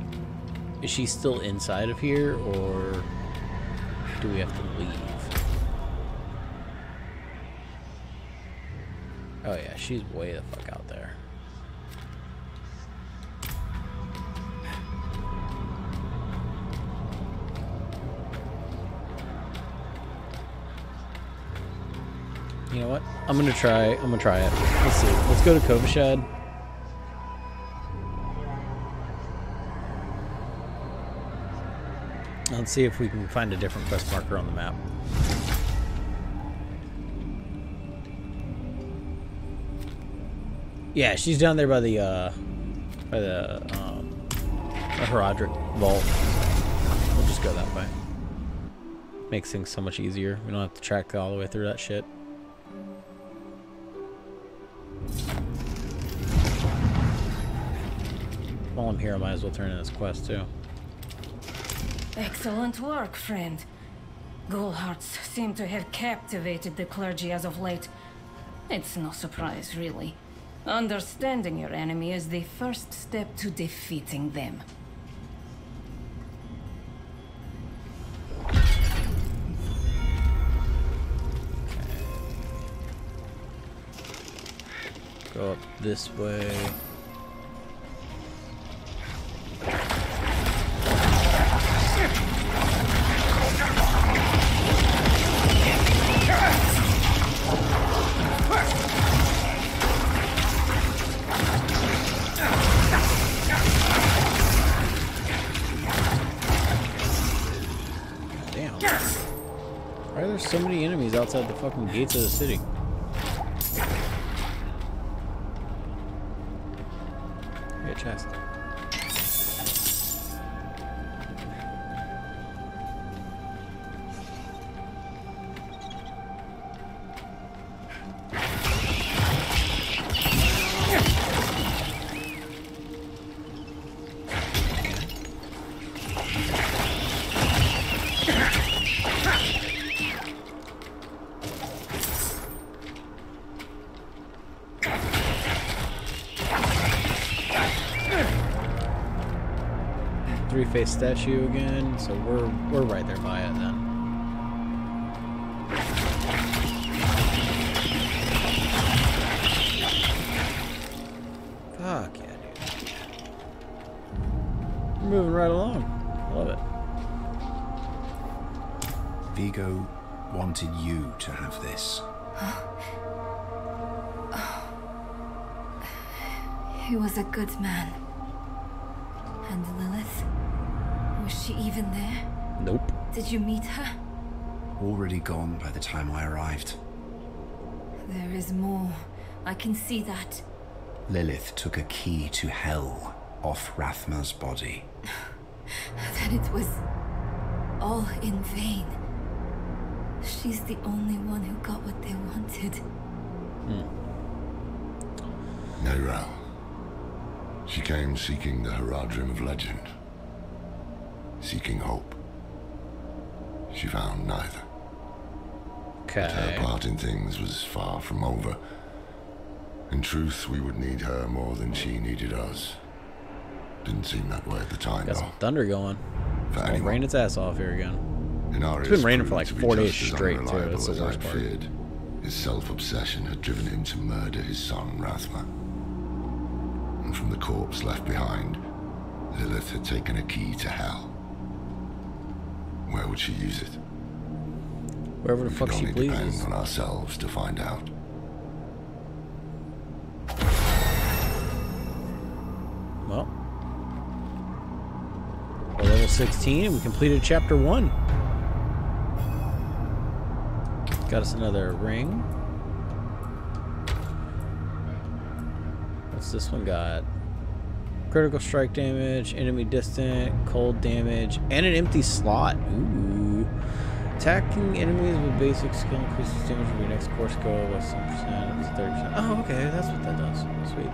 Is she still inside of here, or... do we have to leave? Oh yeah, she's way the fuck out there. You know what? I'm gonna try. I'm gonna try it. Let's see. Let's go to Kyovashad. Let's see if we can find a different quest marker on the map. Yeah, she's down there by the uh, by the um, the Horadrim vault. We'll just go that way. Makes things so much easier. We don't have to track all the way through that shit. While I'm here, I might as well turn in this quest too. Excellent work, friend. Ghoulhearts seem to have captivated the clergy as of late. It's no surprise, really. Understanding your enemy is the first step to defeating them. Okay. Go up this way. So many enemies outside the fucking gates of the city. Hey, chest. Three-faced statue again, so we're we're right there by it then. Fuck yeah, dude. We're moving right along. Love it. Vigo wanted you to have this. Huh? Oh. He was a good man. And Lilith? Was she even there? Nope. Did you meet her? Already gone by the time I arrived. There is more. I can see that. Lilith took a key to hell off Rathma's body. Then it was all in vain. She's the only one who got what they wanted. Hmm. Neyrelle. She came seeking the Horadrim of legend. Seeking hope. She found neither. Okay. But her part in things was far from over. In truth, we would need her more than she needed us. Didn't seem that way at the time, though. Got some thunder going. For anyone. It's rain its ass off here again. Inarius, it's been raining for like four days straight, too. That's the worst part. His self-obsession had driven him to murder his son, Rathma. And from the corpse left behind, Lilith had taken a key to hell. Where would she use it? Wherever the fuck she pleases. We can only depend on ourselves to find out. Well, we're level sixteen and we completed chapter one. Got us another ring. What's this one got? Critical strike damage, enemy distant, cold damage, and an empty slot. Ooh. Attacking enemies with basic skill increases damage for your next course goal by some percent, thirty percent. Oh, okay, that's what that does. Sweet.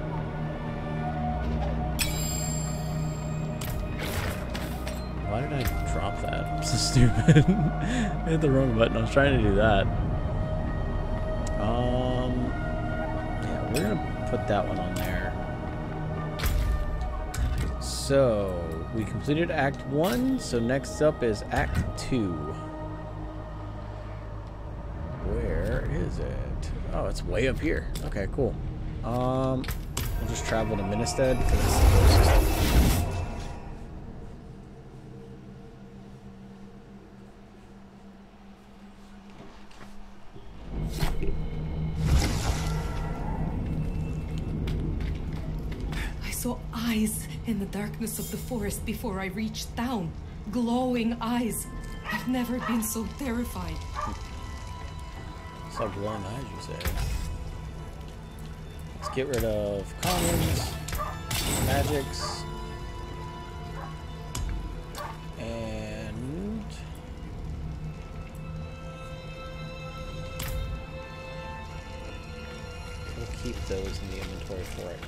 Why did I drop that? I'm so stupid. I hit the wrong button. I was trying to do that. Um, yeah, we're gonna put that one on there. So we completed act one, so next up is act two. Where is it? Oh, it's way up here. Okay, cool. Um we'll just travel to Minestead because it's the closest. eyes in the darkness of the forest before I reached town. Glowing eyes. I've never been so terrified. So glowing eyes, you say? Let's get rid of commons, magics, and we'll keep those in the inventory for right now.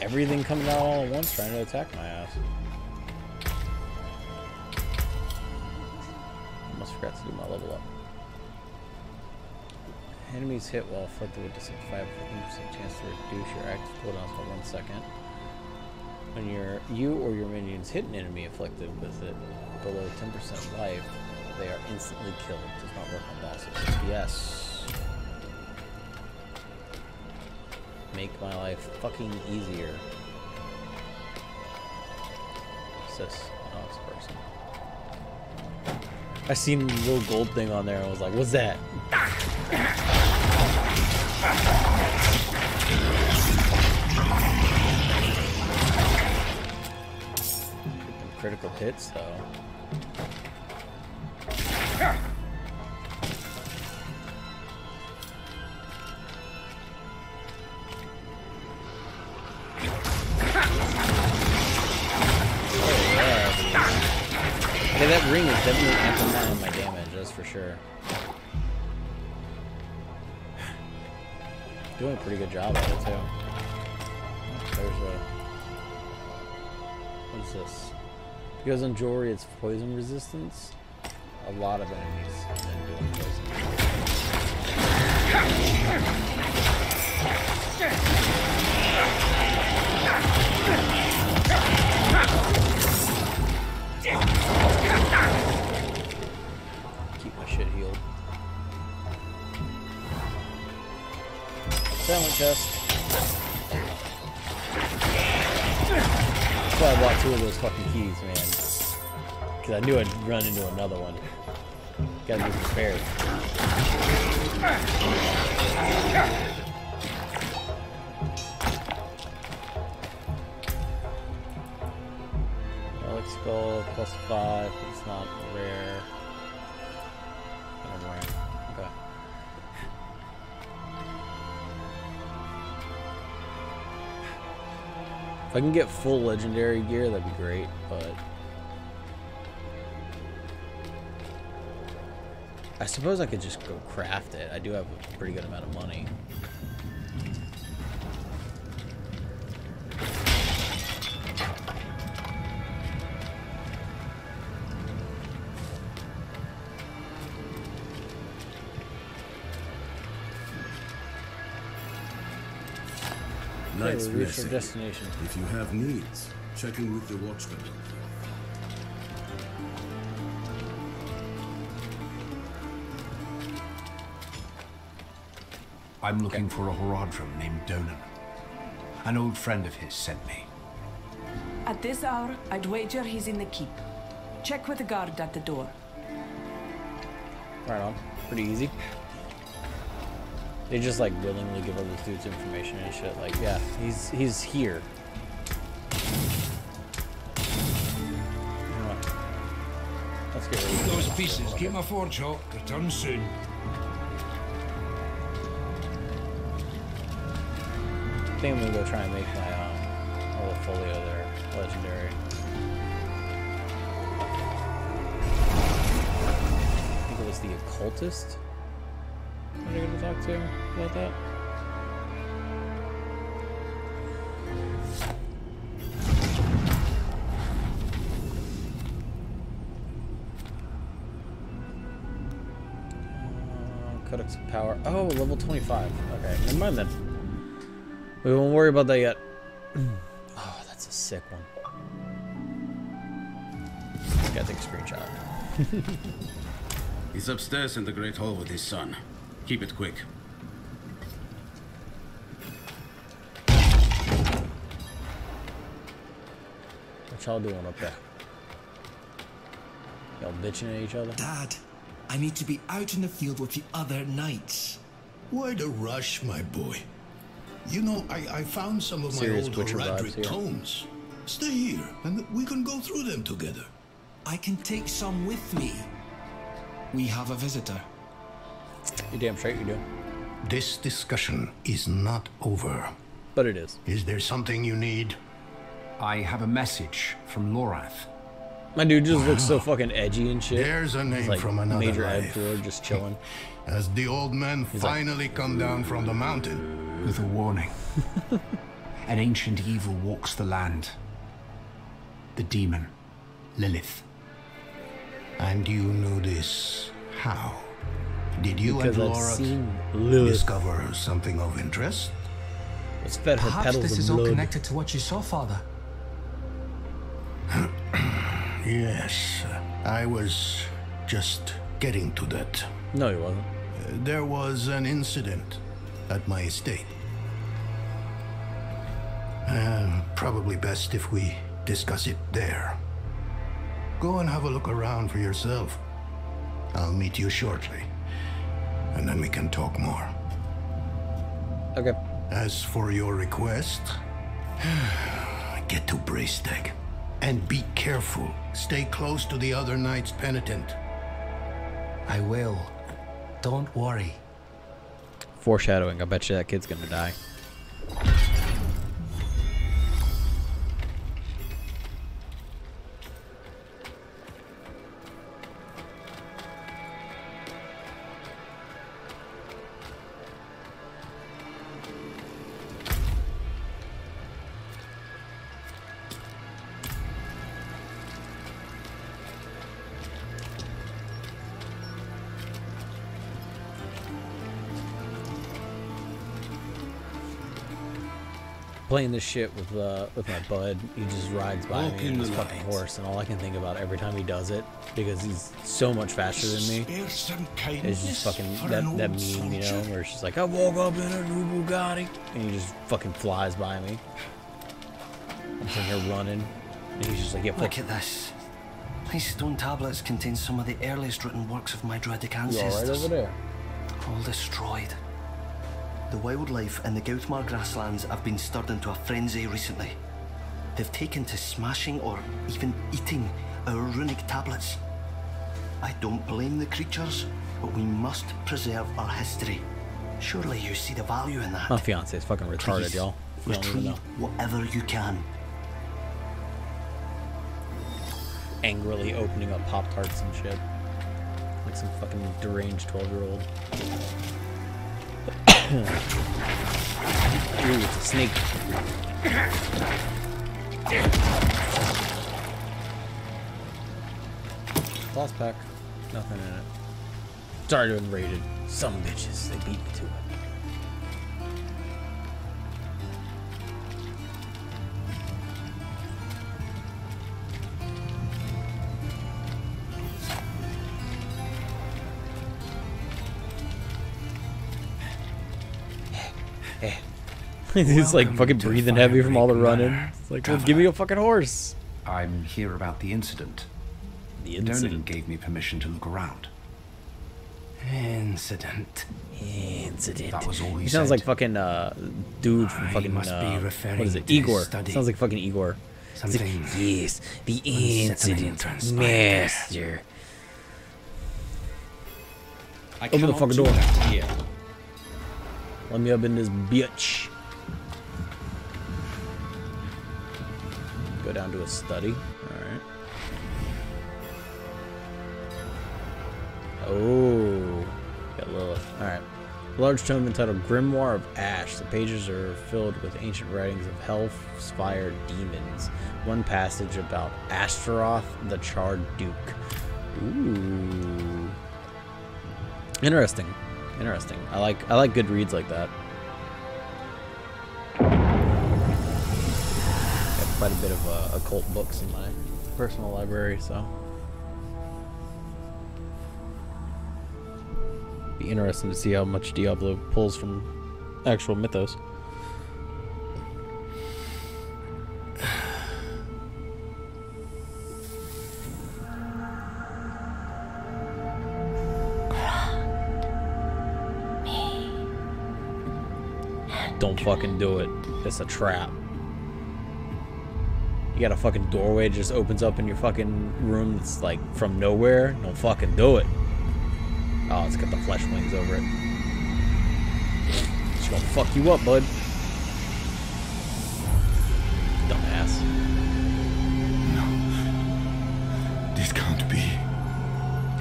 Everything coming out all at once trying to attack my ass. Almost forgot to do my level up. Enemies hit while afflicted with disadvantage, five percent chance to reduce your active cooldowns by one second. When your you or your minions hit an enemy afflicted with it below ten percent life, they are instantly killed. It does not work on bosses. Yes. Make my life fucking easier. What's this? Oh, it's a person. I seen a little gold thing on there and I was like, what's that? Get them critical hits though. Sure. Doing a pretty good job at it, too. There's a... What is this? Because on jewelry, it's poison resistance. A lot of enemies have been doing poison. Shit healed. Silent chest. That's why I bought two of those fucking keys, man. Because I knew I'd run into another one. Gotta be prepared. Relic skull plus five. It's not rare. If I can get full legendary gear, that'd be great, but... I suppose I could just go craft it. I do have a pretty good amount of money. Night's blessing. Destination. If you have needs, check in with the watchman. I'm looking okay. for a Horadrim named Donan. An old friend of his sent me. At this hour, I'd wager he's in the keep. Check with the guard at the door. Right on. Pretty easy. They just like willingly give other dudes information and shit. Like, yeah, he's he's here. Let's get rid of those pieces. Keep my forge hot. Return soon. I think I'm gonna go try and make my um, little folio there legendary. I think it was the Occultist. What are you going to talk to about that? Codex of Power. Oh, level twenty-five. Okay, never mind then. We won't worry about that yet. Oh, that's a sick one. I gotta take a screenshot. He's upstairs in the Great Hall with his son. Keep it quick. What y'all doing up there? Y'all bitching at each other? Dad, I need to be out in the field with the other knights. Why the rush, my boy? You know, I, I found some of Serious my old Horadrim tomes. Stay here, and we can go through them together. I can take some with me. We have a visitor. You're damn straight you do. This discussion is not over. But it is. Is there something you need? I have a message from Lorath. My dude just wow. looks so fucking edgy and shit. There's a name like from another major life. Edgelord just chilling. As the old man He's finally like, come down from the mountain. With a warning. An ancient evil walks the land. The demon, Lilith. And you knew this. How? Did you because and Laura discover something of interest? It's fed her petals of blood. Perhaps this is all connected to what you saw, Father. Yes, I was just getting to that. No, you wasn't. Uh, there was an incident at my estate. Uh, probably best if we discuss it there. Go and have a look around for yourself. I'll meet you shortly, and then we can talk more. Okay. As for your request, get to Braestaig. And be careful. Stay close to the other knights penitent. I will. Don't worry. Foreshadowing. I bet you that kid's gonna die. Playing this shit with uh, with my bud, he just rides by me on his fucking horse, and all I can think about every time he does it, because he's so much faster than me, is just fucking that, that meme, you know, where she's like, I woke up in a new Bugatti, and he just fucking flies by me. I'm sitting here running, and he's just like, yeah, fuck. Look at this. These stone tablets contain some of the earliest written works of my dreadic ancestors. All right over there. All destroyed. The wildlife in the Gautmar grasslands have been stirred into a frenzy recently. They've taken to smashing or even eating our runic tablets. I don't blame the creatures, but we must preserve our history. Surely you see the value in that. My fiance is fucking retarded, y'all. Retrieve whatever you can. Angrily opening up Pop-Tarts and shit. Like some fucking deranged twelve-year-old. Ooh, it's a snake. Lost pack. Nothing in it. Started and raided. Some bitches. They beat me to it. He's like fucking breathing heavy from all the running. It's like, well, give me a fucking horse. I'm here about the incident. The incident Donan gave me permission to look around. Incident. Incident. That was all he, he sounds said. Like fucking uh, dude from fucking must uh, be what is it? Igor. Sounds like fucking Igor. Something like, yes, the incident, master. I Open the fucking door. That. Yeah. Let me up in this bitch. Go down to a study. Alright. Oh. Got Lilith. Alright. Large tome entitled Grimoire of Ash. The pages are filled with ancient writings of hellfire demons. One passage about Astaroth, the Charred Duke. Ooh. Interesting. Interesting. I like I like good reads like that. I have quite a bit of uh, occult books in my personal library, so be interesting to see how much Diablo pulls from actual mythos. Don't fucking do it. It's a trap. You got a fucking doorway that just opens up in your fucking room that's like from nowhere. Don't fucking do it. Oh, it's got the flesh wings over it. It's gonna fuck you up, bud. Dumbass. No. This can't be.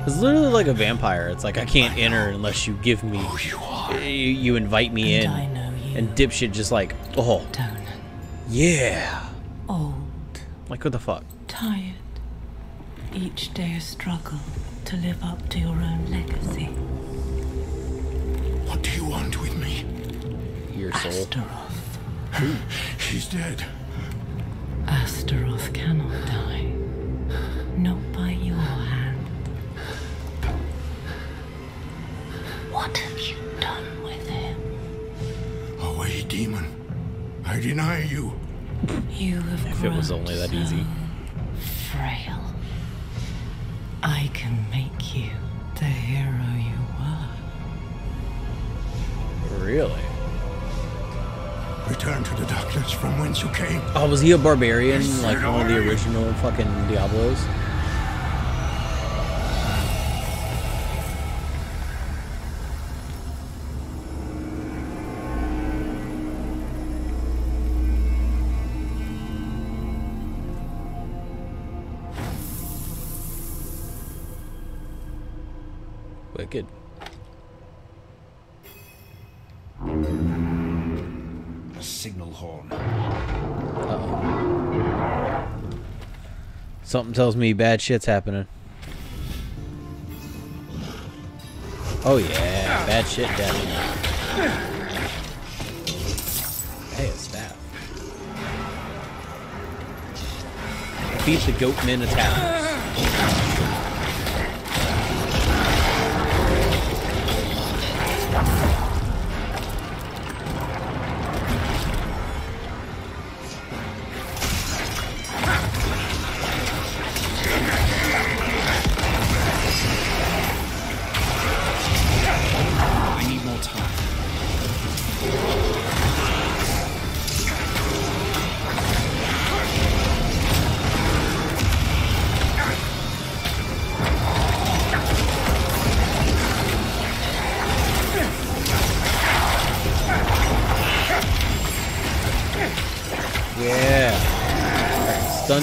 It's literally like a vampire. It's like I can't I enter unless you give me. Who you are. You, you invite me and in. I know. And dipshit just like, oh, Donan. Yeah. Old. Like, what the fuck? Tired. Each day a struggle to live up to your own legacy. What do you want with me? Your soul. Astaroth. Who? She's dead. Astaroth cannot die. Not by your hand. What have you done with him? Away, demon. I deny you. You have if grown it was only that so easy. Frail. I can make you the hero you were. Really? Return to the darkness from whence you came. Oh, was he a barbarian? Yes, like one of the original fucking Diablos? Wicked. A signal horn. Uh-oh. Something tells me bad shit's happening. Oh yeah, bad shit happening. Hey, a staff. Defeat the Goatmen attackers.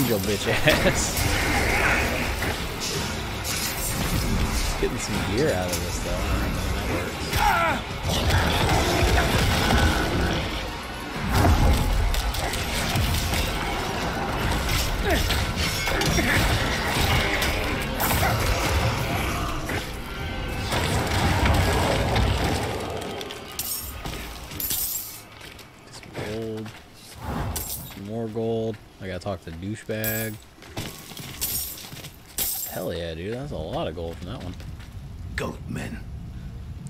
Your bitch ass. Getting some gear out of this though. Some gold. Some more gold. I gotta talk to douchebag. Hell yeah, dude. That's a lot of gold from that one. Goatmen.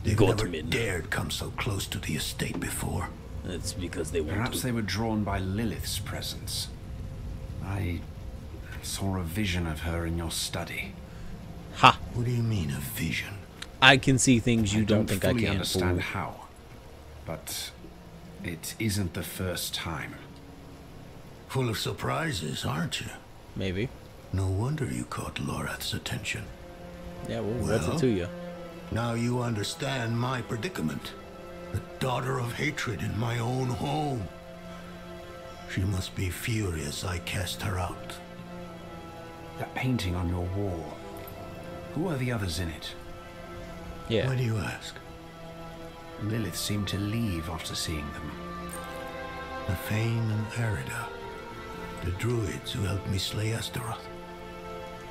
They've Goatmen. never dared come so close to the estate before. That's because they were. Perhaps to. they were drawn by Lilith's presence. I saw a vision of her in your study. Ha! What do you mean a vision? I can see things you I don't, don't think I can understand. Fool. How? But it isn't the first time. Full of surprises, aren't you? Maybe. No wonder you caught Lorath's attention. Yeah, well, well that's it to you. Now you understand my predicament. The daughter of hatred in my own home. She must be furious I cast her out. That painting on your wall. Who are the others in it? Yeah. Why do you ask? Lilith seemed to leave after seeing them. The Fane and Erida. The druids who helped me slay Astaroth.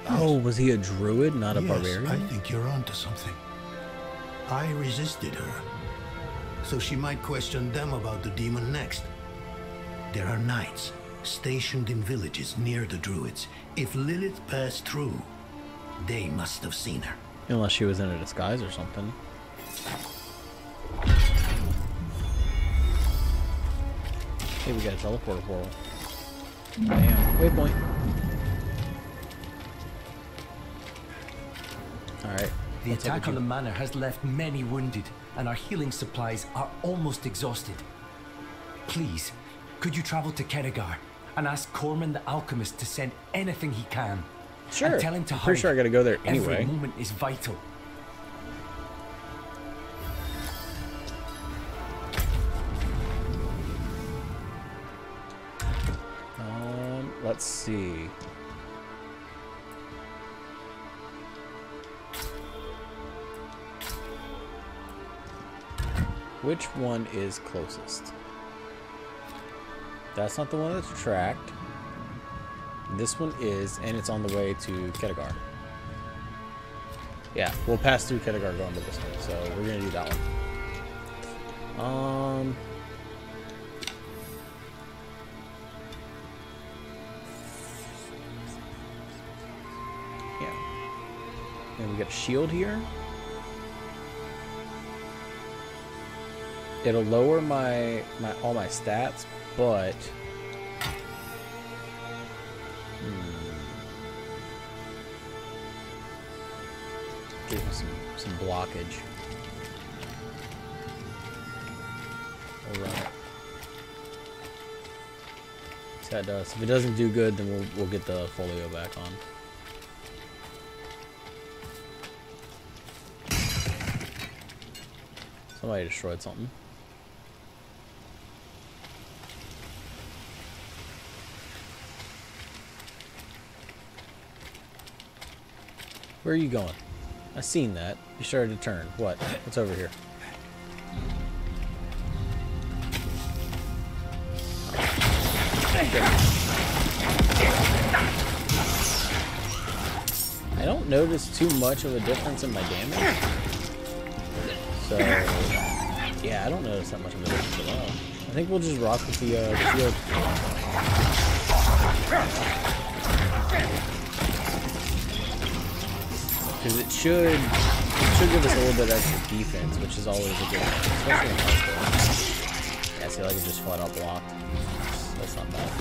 Oh, was he a druid, not a yes, barbarian? I think you're onto something. I resisted her, so she might question them about the demon next. There are knights stationed in villages near the druids. If Lilith passed through, they must have seen her. Unless she was in a disguise or something. Hey, we got a teleporter portal. Damn. Waypoint. Alright. The attack on the manor has left many wounded, and our healing supplies are almost exhausted. Please, could you travel to Kenegar and ask Corman the alchemist to send anything he can? Sure. And tell him to I'm hurry. Pretty sure I gotta go there anyway. Every moment is vital. Um, let's see. Which one is closest? That's not the one that's tracked. This one is, and it's on the way to Kenegar. Yeah, we'll pass through Kenegar going to this one, so we're gonna do that one. Um, yeah, and we got a shield here. It'll lower my my all my stats, but hmm, give me some some blockage. All right. So that does. If it doesn't do good, then we'll we'll get the folio back on. Somebody destroyed something. Where are you going? I seen that. You started to turn. What? What's over here? I don't notice too much of a difference in my damage. So, yeah, I don't notice that much of a difference at all. I think we'll just rock with the, uh, the field. Because it should, it should give us a little bit extra defense, which is always a good thing, especially in high. Yeah, see, like it just flat out blocked. That's not bad.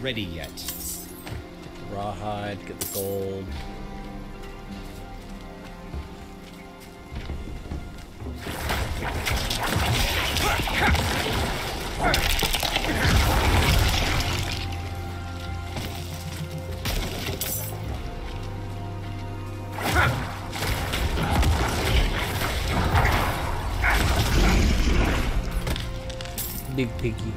Ready yet. Get the rawhide, get the gold. Big piggy.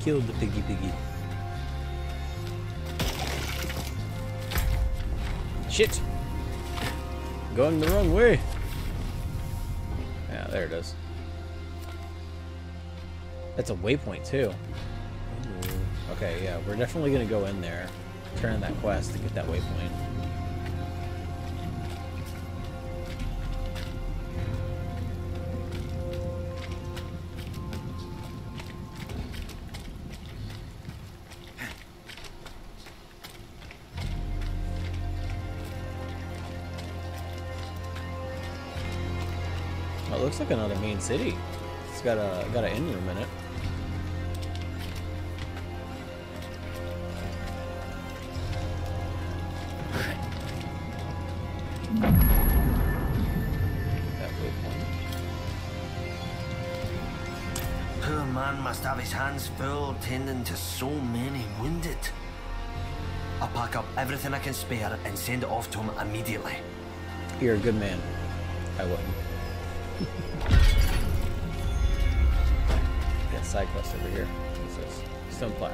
Killed the piggy piggy. Shit! Going the wrong way. Yeah, there it is. That's a waypoint too. Ooh. Okay, yeah, we're definitely gonna go in there, turn in that quest to get that waypoint. Looks like another main city. It's got a got an inn room in it. man must have his hands full tending to so many wounded. I'll pack up everything I can spare and send it off to him immediately. You're a good man. I wouldn't. Got side quests over here. What's this? Stone plaque.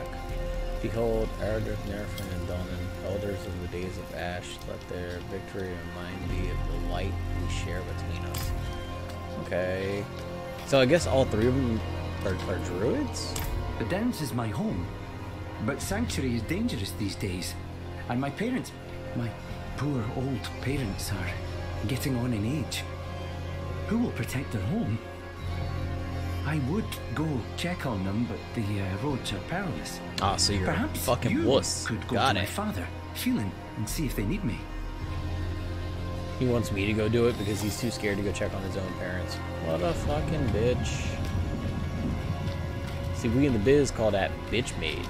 Behold, Erida, Nefhain, and Donan, elders of the days of Ash, let their victory remind thee of the light we share between us. Okay. So I guess all three of them are, are druids? The Downs is my home. But sanctuary is dangerous these days. And my parents, my poor old parents, are getting on in age. Who will protect their home? I would go check on them, but the uh, roads are perilous. Ah, so you're Perhaps a fucking you wuss. Could go Got to it. my father, Phelan, and see if they need me. He wants me to go do it because he's too scared to go check on his own parents. What a fucking bitch. See, we in the biz call that bitch maid.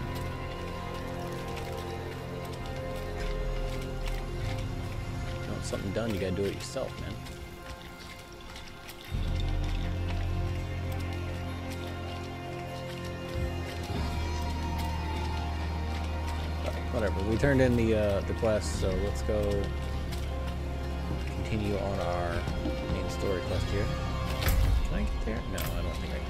Something done, you gotta do it yourself, man. But whatever, we turned in the uh, the quest, so let's go continue on our main story quest here. Can I get there? No, I don't think I can.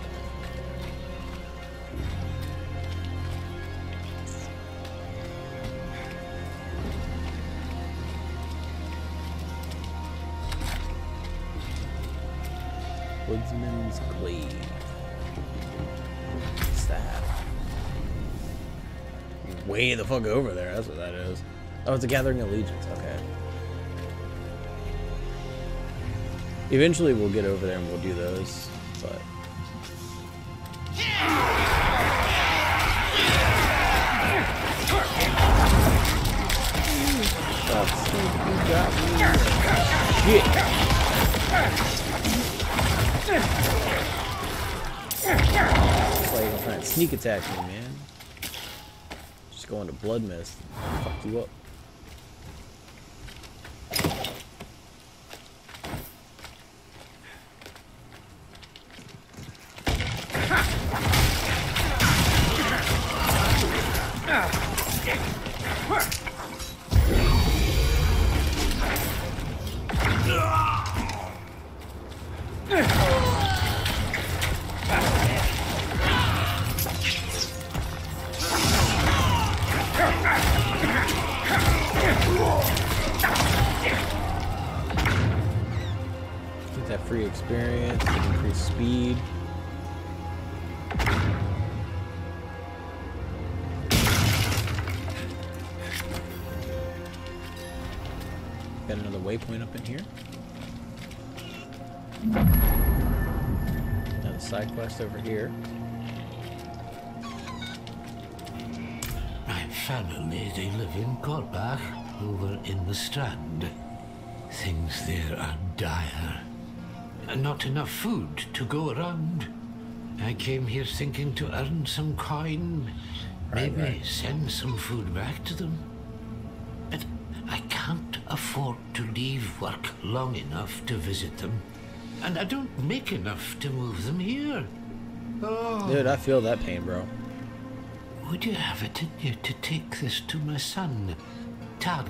Woodsman's Glade. What's that? Way the fuck over there, that's what that is. Oh, it's a Gathering Allegiance, okay. Eventually we'll get over there and we'll do those, but... That's you got me. Shit! That's why you don't try and sneak attack me, man. Just go into Blood Mist. Fuck you up. Over here. My family, they live in Korbach, over in the Strand. Things there are dire. Not enough food to go around. I came here thinking to earn some coin, right, maybe right. send some food back to them. But I can't afford to leave work long enough to visit them. And I don't make enough to move them here. Oh. Dude, I feel that pain, bro. Would you have it in you to take this to my son, Tag?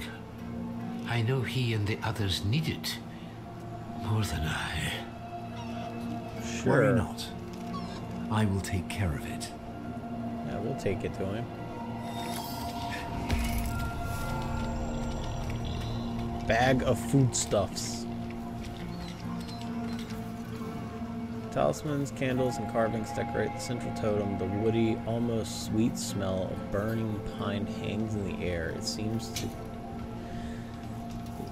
I know he and the others need it more than I. Sure. Worry not. I will take care of it. Yeah, we'll take it to him. Bag of foodstuffs. Talismans, candles, and carvings decorate the central totem. The woody, almost sweet smell of burning pine hangs in the air. It seems to...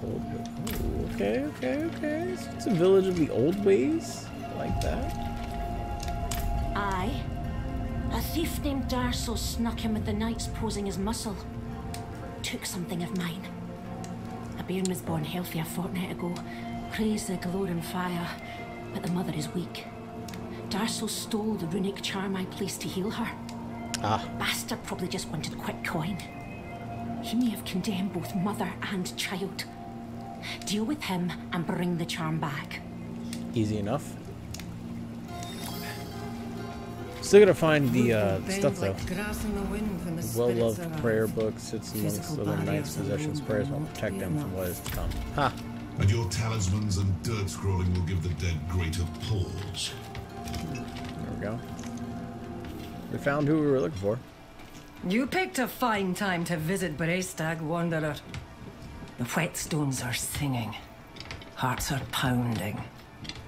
Old... Ooh, okay, okay, okay. So it's a village of the old ways. I like that. Aye. A thief named Darcel snuck in with the knights posing as muscle. Took something of mine. A bairn was born healthy a fortnight ago. Praise the glowing fire. But the mother is weak. Darcel stole the runic charm I placed to heal her. Ah. Bastard probably just wanted quick coin. He may have condemned both mother and child. Deal with him and bring the charm back. Easy enough. Still gotta find the uh, stuff though. Well-loved prayer book sits amongst other knights' possessions. Prayers will protect them from what is to come. Ha! And your talismans and dirt scrolling will give the dead greater pause. There we go. We found who we were looking for. You picked a fine time to visit Braestaig, Wanderer. The whetstones are singing. Hearts are pounding.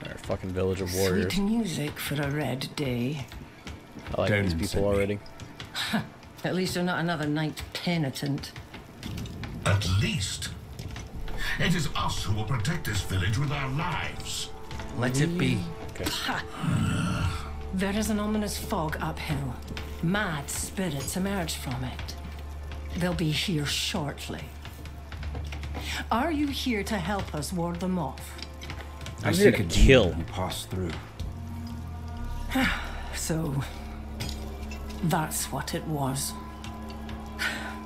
Our fucking village of warriors. Sweet music for a red day. I like Don't these people already. At least they're not another knight penitent. At least. It is us who will protect this village with our lives. Let it be. Okay. There is an ominous fog uphill. Mad spirits emerge from it. They'll be here shortly. Are you here to help us ward them off? I'm I here to kill and pass through. So, that's what it was.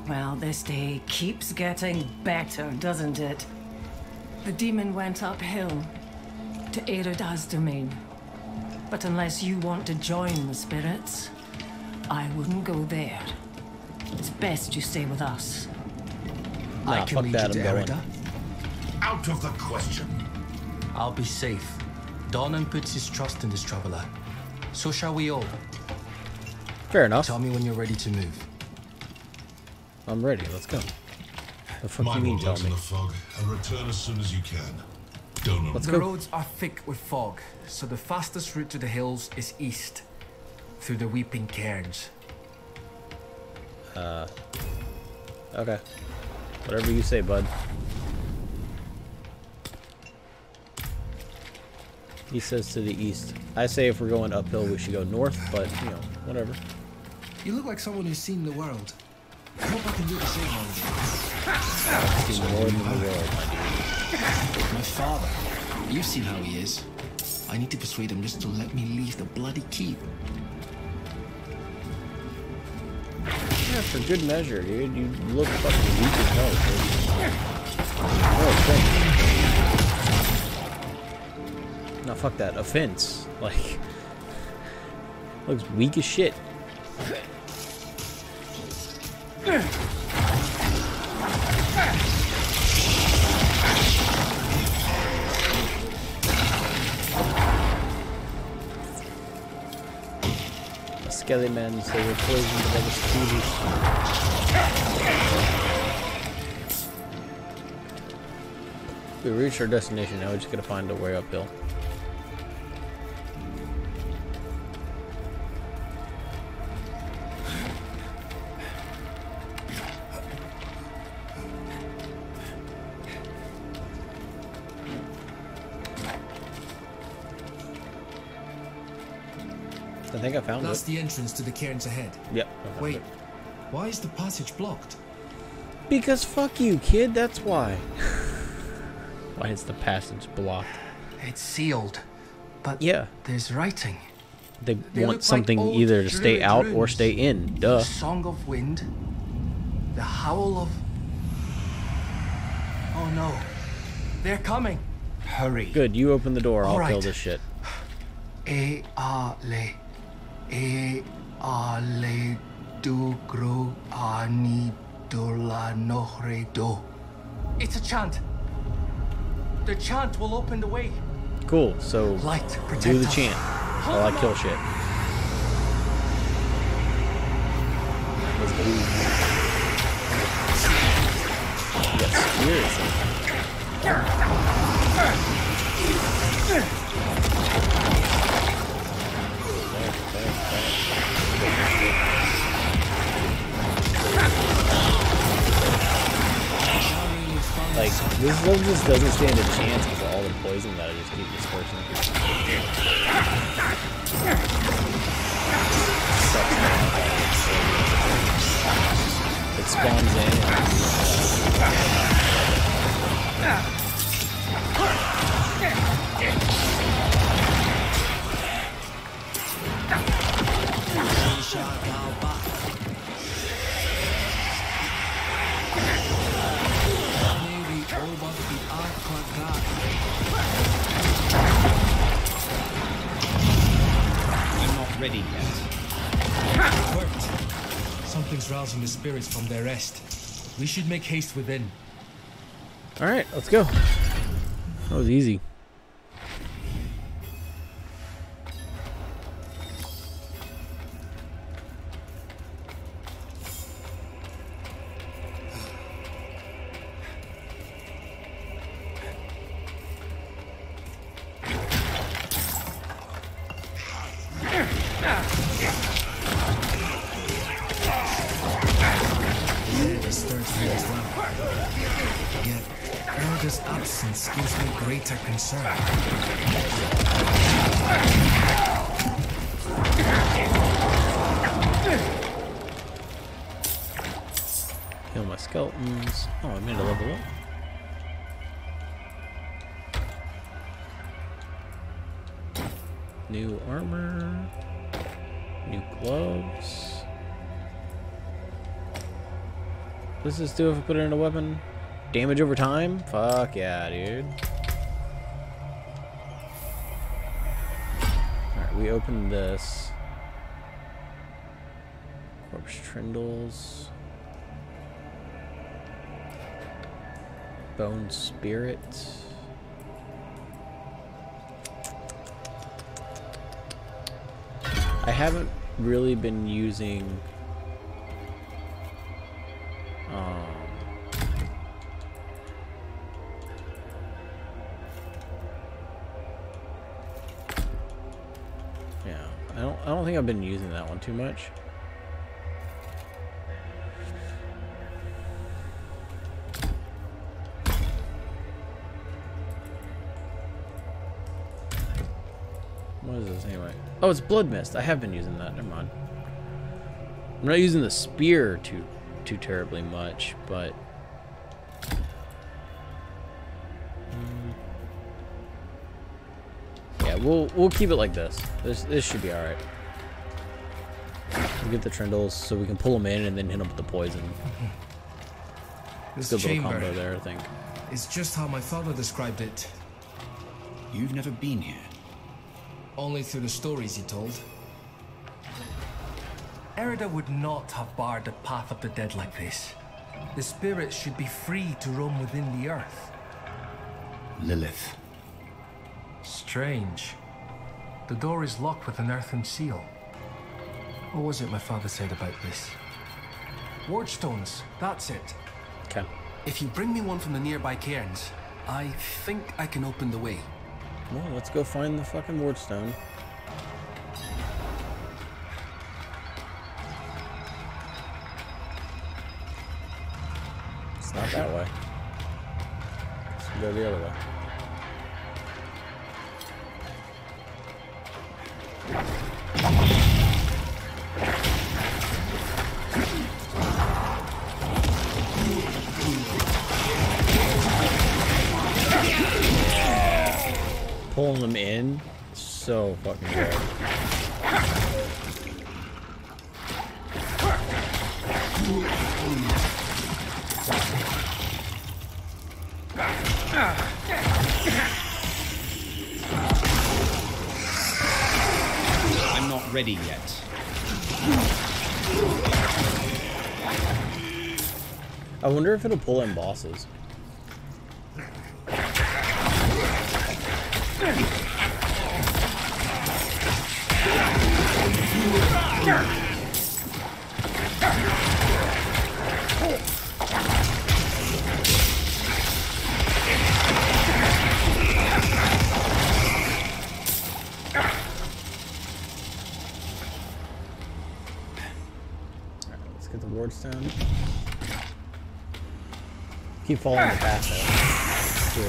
Well, this day keeps getting better, doesn't it? The demon went uphill to Erida's domain. But unless you want to join the spirits, I wouldn't go there. It's best you stay with us. Nah, I can fuck lead that, you to I'm Erida. Out of the question. I'll be safe. Donan puts his trust in this traveler. So shall we all. Fair enough. Tell me when you're ready to move. I'm ready. Let's go. The fuck My you mean, tell me? The fog and return as soon as you can. Donan. Let's the go. The roads are thick with fog, so the fastest route to the hills is east, through the Weeping Cairns. Uh. Okay. Whatever you say, bud. He says to the east. I say if we're going uphill, we should go north, but, you know, whatever. You look like someone who's seen the world. I hope I can do the same on you. Seen more than the world, my dude. My father. You've seen how he is. I need to persuade him just to let me leave the bloody keep. Yeah, for good measure, dude. You look fucking weak as hell, dude. Oh, thanks. No, fuck that. Offense. Like, looks weak as shit. Skelly men, so we're poisoned by the squeezies. We reached our destination now, we just gotta find a way uphill. I think I found That's it. The entrance to the cairns ahead. Yep. Wait, it. Why is the passage blocked? Because fuck you, kid, that's why. Why is the passage blocked? It's sealed, but yeah, there's writing. They, they want something like either to stay out rooms. Or stay in, duh. The song of wind, the howl of... Oh no, they're coming. Hurry. Good, you open the door, All I'll right. kill this shit. A-A-L-E. E ale do gro ani dola nohre do. It's a chant. The chant will open the way. Cool. So Light, do the chant while I kill shit. Let's go. Yes, seriously. Like, this love just doesn't stand a chance because of all the poison that I just keep dispersing. It spawns in and I'm not ready yet. something's rousing the spirits from their rest. We should make haste within. All right, let's go. That was easy. New armor, new gloves. This is do if I put it in a weapon. Damage over time? Fuck yeah, dude. Alright, we opened this. Corpse Trindles. Bone Spirit. I haven't really been using um, yeah, I don't I don't think I've been using that one too much. What is this anyway? Oh, it's blood mist. I have been using that. Never mind. I'm not using the spear too too terribly much, but um, yeah, we'll we'll keep it like this. This this should be all right. We'll get the Trindles so we can pull them in and then hit them with the poison. This good little combo there, I think. It's just how my father described it. You've never been here. Only through the stories he told. Erida would not have barred the path of the dead like this. The spirits should be free to roam within the earth. Lilith. Strange. The door is locked with an earthen seal. What was it my father said about this? Wardstones, that's it. Okay. If you bring me one from the nearby cairns, I think I can open the way. Well, let's go find the fucking wardstone. It's not that way. Let's go the other way. Pulling them in, so fucking good. I'm not ready yet. I wonder if it'll pull in bosses. Keep following the path though.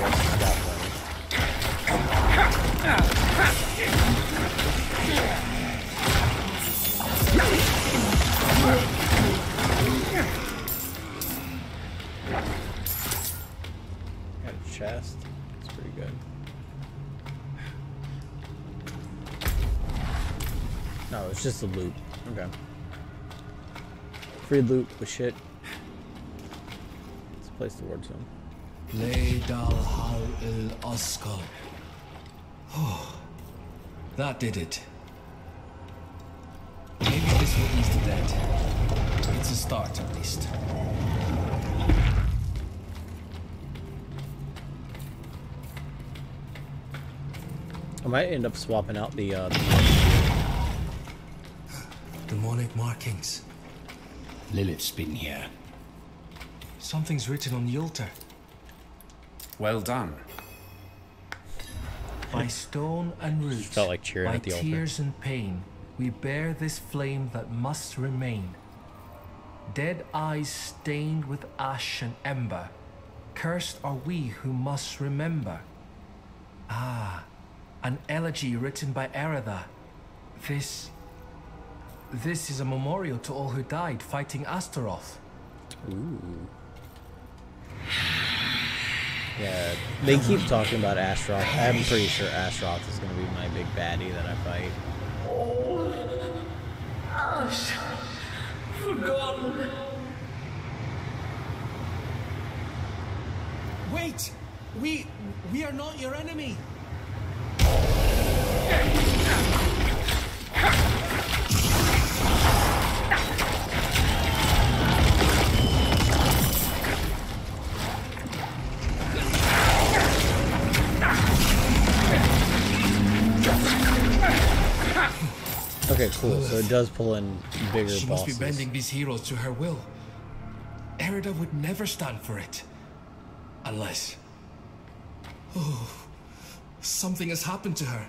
Got a chest. It's pretty good. No, it's just a loop. Okay. Free loop with shit. Place the word zone. Oh, that did it. Maybe this will ease the dead. It's a start, at least. I might end up swapping out the, uh... demonic markings. Lilith's been here. Something's written on the altar. Well done. By stone and root, felt like cheering by at the tears altar. And pain, we bear this flame that must remain. Dead eyes stained with ash and ember, cursed are we who must remember. Ah, an elegy written by Erida. This... This is a memorial to all who died fighting Astaroth. Ooh. Yeah, they keep talking about Astaroth. I'm pretty sure Astaroth is going to be my big baddie that I fight. Oh, Ash. Forgotten. Wait! We... we are not your enemy! Okay, cool. So it does pull in bigger bosses. She must be bending these heroes to her will. Erida would never stand for it. Unless... oh, something has happened to her.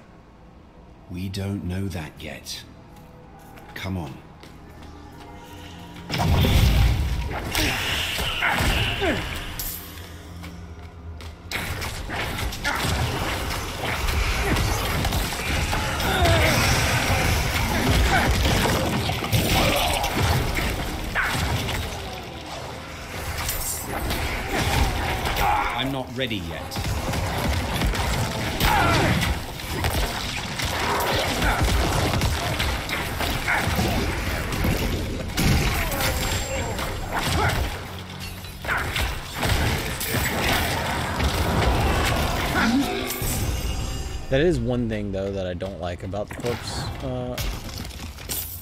We don't know that yet. Come on. I'm not ready yet. That is one thing, though, that I don't like about the corpse, uh,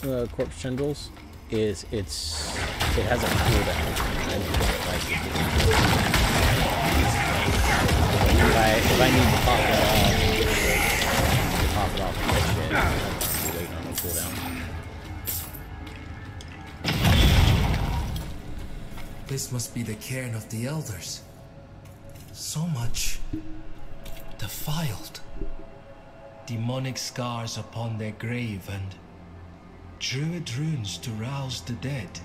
uh, corpse tendrils, is it's, it has a cooldown. I don't like it. If I, if I need to pop it off, I need to pop it off and push it, that's too late on the cooldown. This must be the cairn of the elders. So much defiled. Demonic scars upon their grave and druid runes to rouse the dead.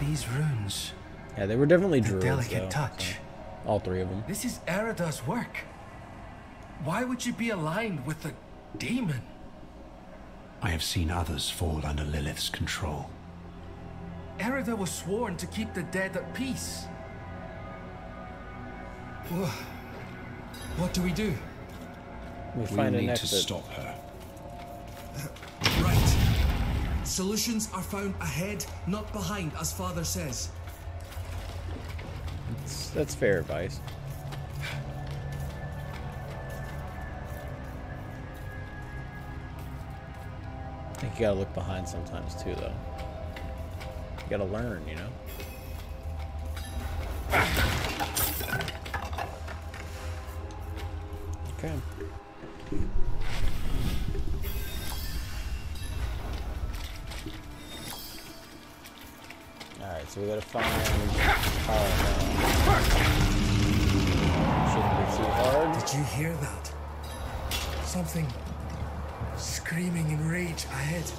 These runes. Yeah, they were definitely druids. Delicate though, touch. So. All three of them. This is Erida's work. Why would you be aligned with a demon? I have seen others fall under Lilith's control. Erida was sworn to keep the dead at peace. What do we do? We, we find need to stop her. Uh, right. Solutions are found ahead, not behind, as Father says. That's, that's fair advice. I think you gotta look behind sometimes too, though. You gotta learn, you know. Okay. Alright, so we gotta find Arlo. Shouldn't be too hard. Did you hear that? Something screaming in rage ahead.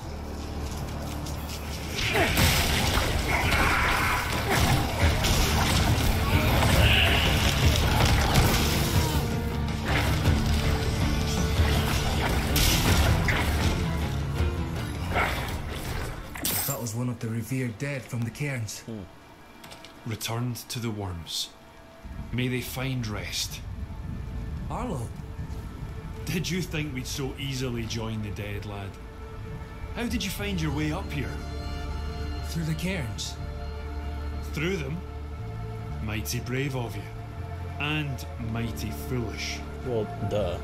One of the revered dead from the cairns. Hmm. Returned to the worms. May they find rest. Arlo, did you think we'd so easily join the dead, lad? How did you find your way up here? Through the cairns. Through them? Mighty brave of you. And mighty foolish. Well, duh.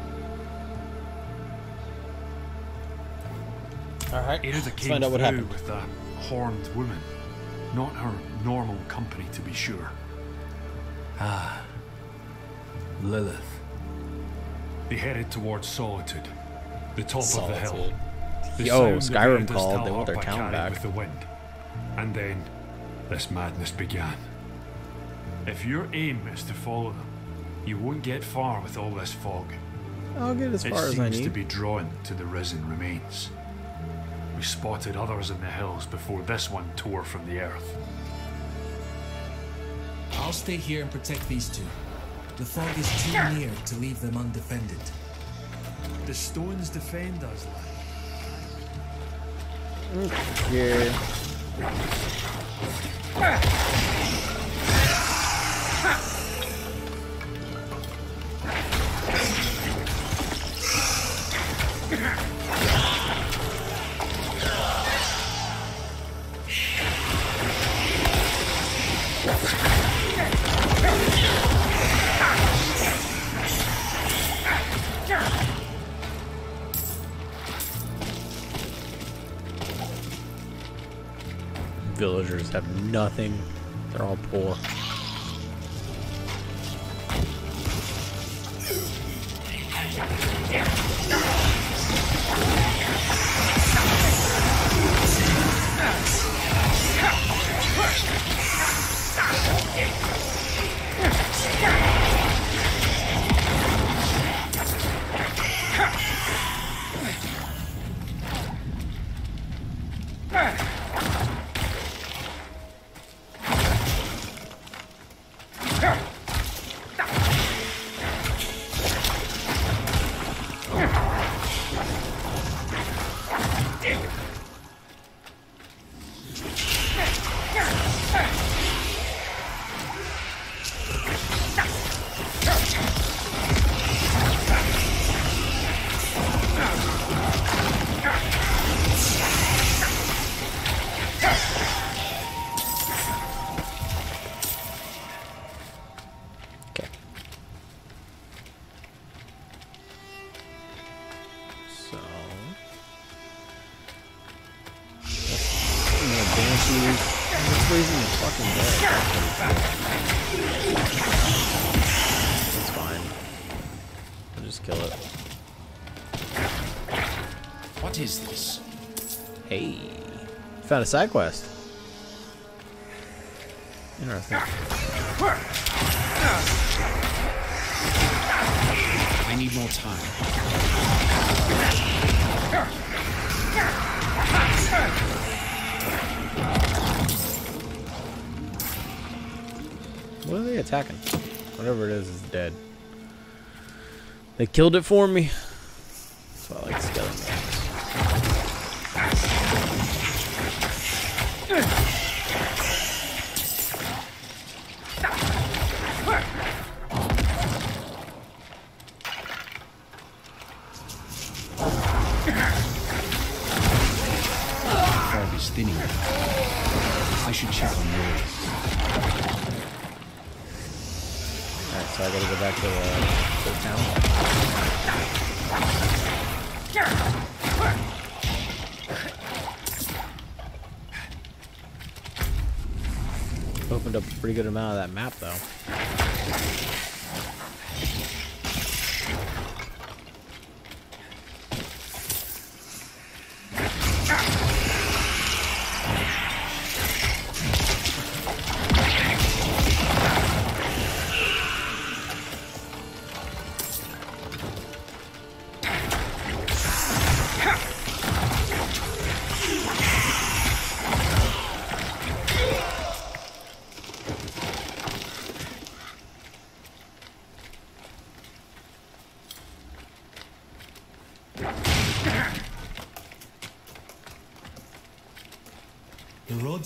Alright, let's find out what happened. With a horned woman. Not her normal company, to be sure. Ah. Lilith. They headed towards Solitude. The top Solitude. of the hill. The Yo, Skyrim called, they want their town back. With the wind. And then, this madness began. If your aim is to follow them, you won't get far with all this fog. I'll get as far as I need. It seems to be drawn to the risen remains. We spotted others in the hills before this one tore from the earth. I'll stay here and protect these two. The fog is too near to leave them undefended. The stones defend us, lad. Okay. Villagers have nothing. They're all poor. Found a side quest. Interesting. I need more time. What are they attacking? Whatever it is is dead. They killed it for me. That's why I like skeleton guys. I should check on yours. Alright, so I gotta go back to the, to the town. Opened up a pretty good amount of that map, though.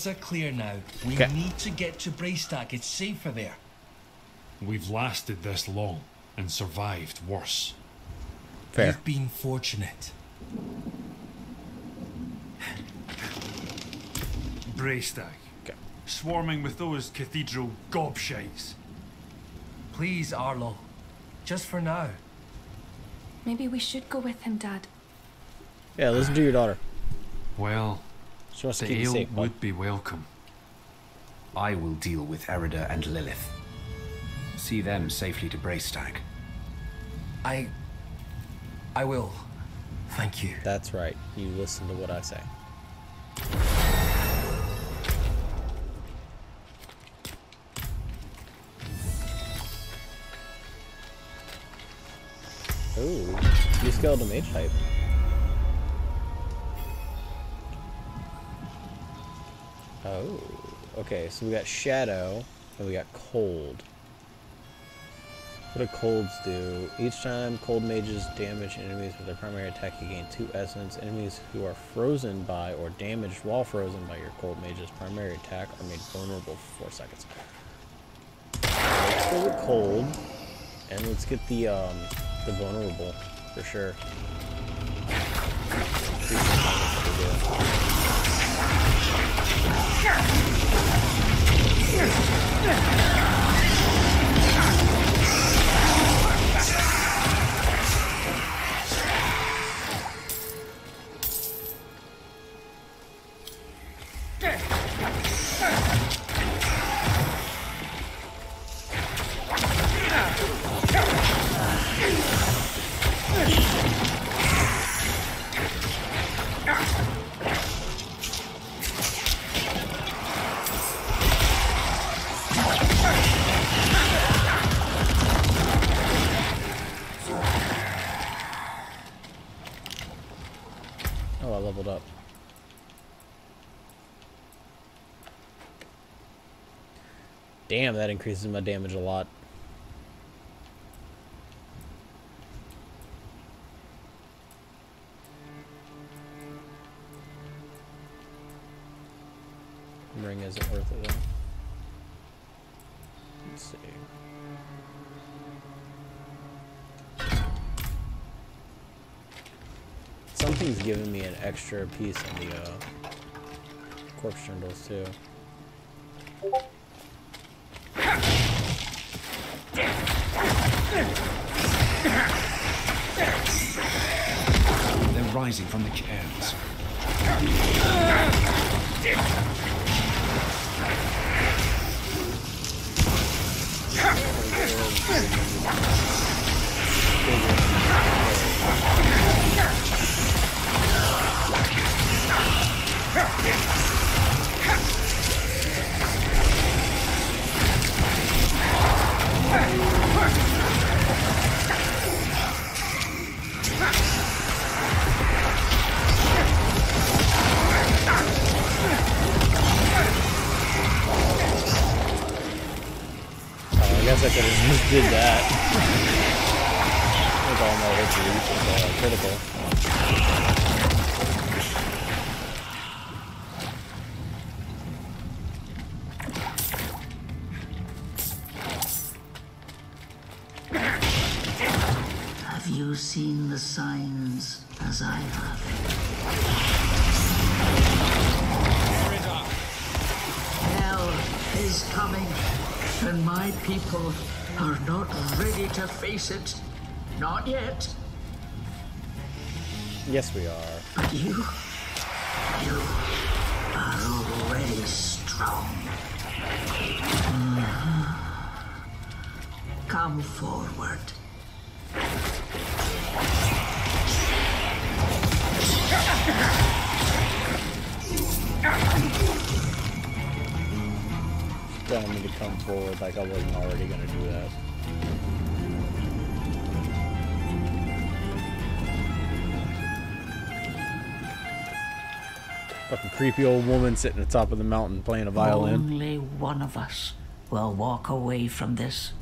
Are clear now. We Kay. need to get to Braestaig. It's safer there. We've lasted this long and survived worse. Fair. You've been fortunate. Braestaig. Kay. Swarming with those cathedral gobshites. Please, Arlo. Just for now. Maybe we should go with him, Dad. Yeah, listen to your daughter. Well, the ale safe, would huh? be welcome. I will deal with Erida and Lilith. See them safely to Braestaig. I... I will. Thank you. That's right. You listen to what I say. Ooh, you scaled a mage type. Oh, okay, so we got shadow and we got cold. What do colds do? Each time cold mages damage enemies with their primary attack, you gain two essence. Enemies who are frozen by or damaged while frozen by your cold mage's primary attack are made vulnerable for four seconds. Let's go with cold, and let's get the um, the vulnerable for sure. Damn, that increases my damage a lot. Ring isn't worth it though. Let's see. Something's giving me an extra piece on the uh, corpse trundles too. They're rising from the cairns. I could have just did that. With all my hits reach is critical. Have you seen the signs as I have? Hell is coming. And my people are not ready to face it. Not yet. Yes, we are. But you, you are already strong. Mm-hmm. Come forward. Telling me to come forward, like I wasn't already gonna do that. Fucking creepy old woman sitting at the top of the mountain playing a violin. Only one of us will walk away from this.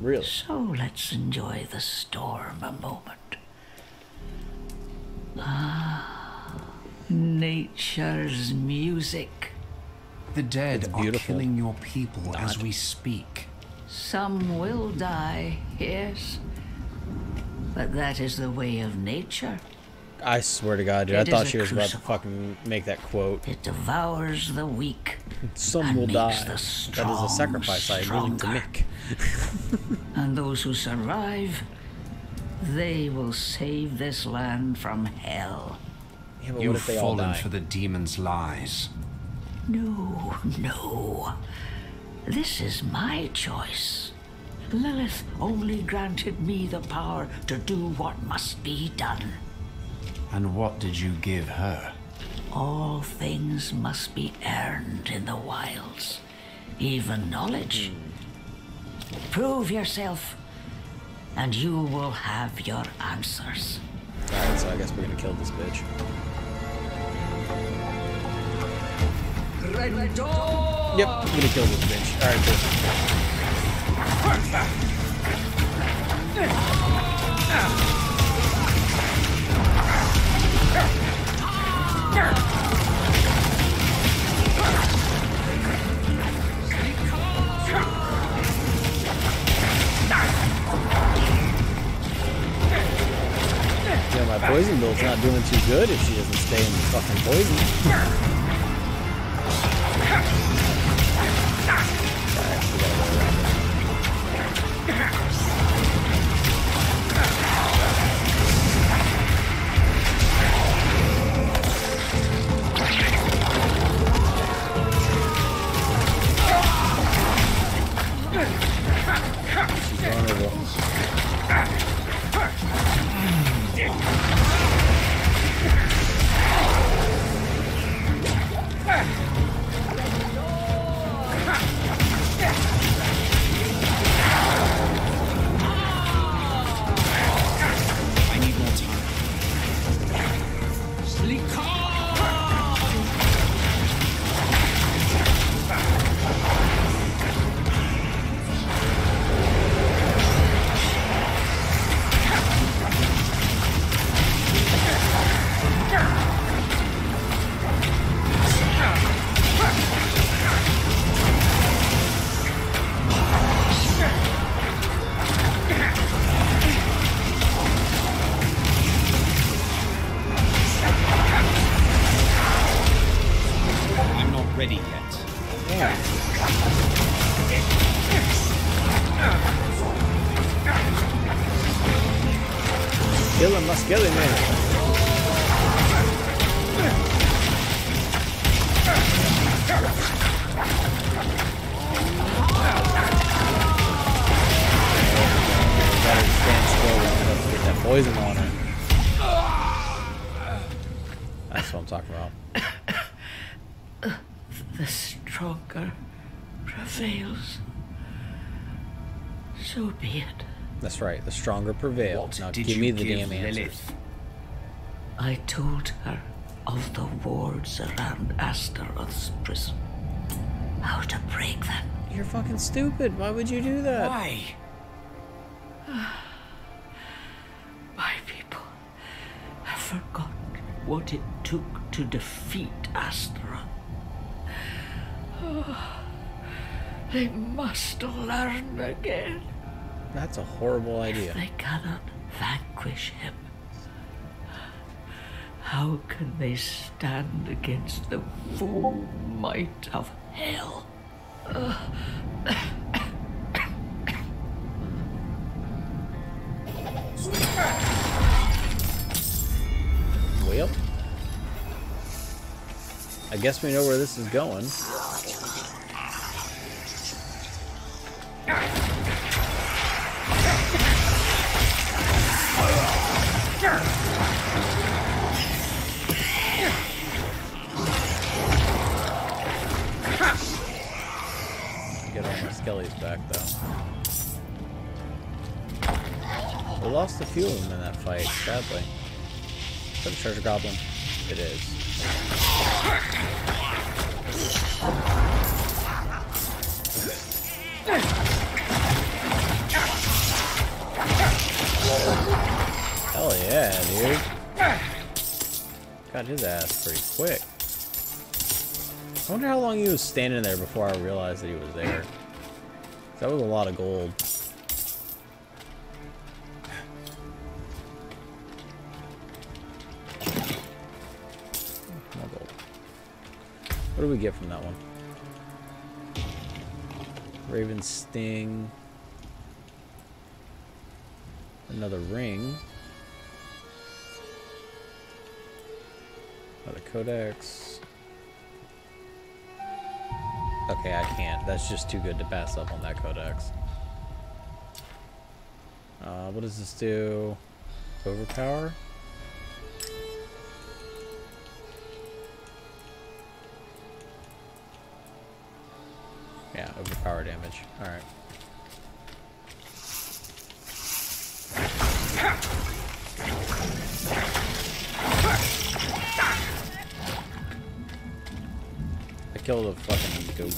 Really? So let's enjoy the storm a moment. Ah, nature's music. The dead are killing your people God. as we speak. Some will die, yes. But that is the way of nature. I swear to God, dude, it I thought she was crucible. about to fucking make that quote. It devours the weak. Some will die. The strong, that is a sacrifice I'm willing to make. And those who survive, they will save this land from hell. Yeah, but what if they all die? You've fallen for the demon's lies. No, no. This is my choice. Lilith only granted me the power to do what must be done. And what did you give her? All things must be earned in the wilds, even knowledge. Prove yourself, and you will have your answers. Alright, so I guess we're gonna kill this bitch. Yep, we're gonna kill this bitch. Alright, yeah, my poison build's not doing too good if she doesn't stay in the fucking poison. Right, the stronger prevail. What now, give me the give damn answers. I told her of the wards around Astaroth's prison. How to break them. You're fucking stupid. Why would you do that? Why? My people have forgotten what it took to defeat Astaroth. Oh, they must learn again. That's a horrible idea. If they cannot vanquish him, how can they stand against the full might of hell? Uh. Well, I guess we know where this is going. Kelly's back though. We lost a few of them in that fight, sadly. Is that a treasure goblin? It is. Hell yeah, dude. Got his ass pretty quick. I wonder how long he was standing there before I realized that he was there. That was a lot of gold. More gold. What do we get from that one? Raven Sting. Another ring. Another codex. Okay, I can't. That's just too good to pass up on that codex. Uh, what does this do? Overpower? Yeah, overpower damage. Alright. I killed a fucking goat.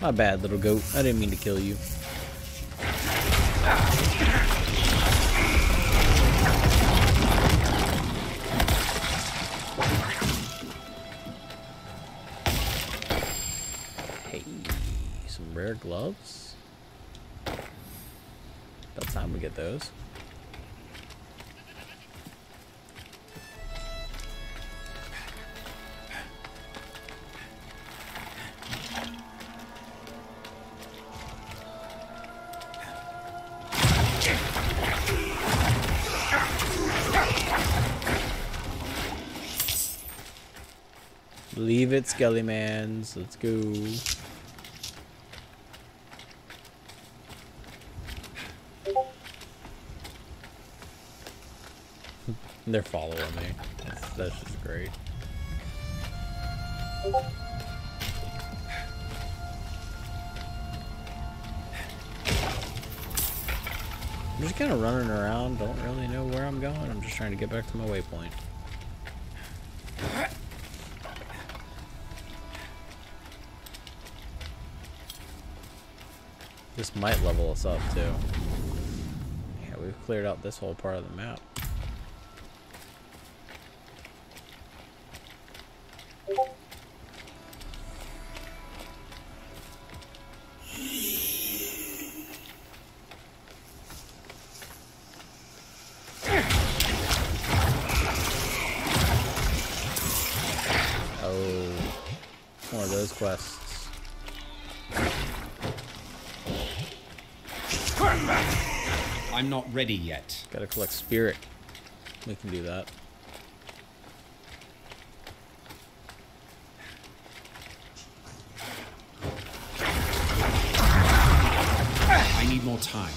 My bad, little goat. I didn't mean to kill you. Gloves. About time we get those. Leave it, Skellymans. Let's go. They're following me. That's, that's just great. I'm just kind of running around. Don't really know where I'm going. I'm just trying to get back to my waypoint. This might level us up too. Yeah, we've cleared out this whole part of the map. Ready yet. Gotta collect spirit. We can do that. I need more time.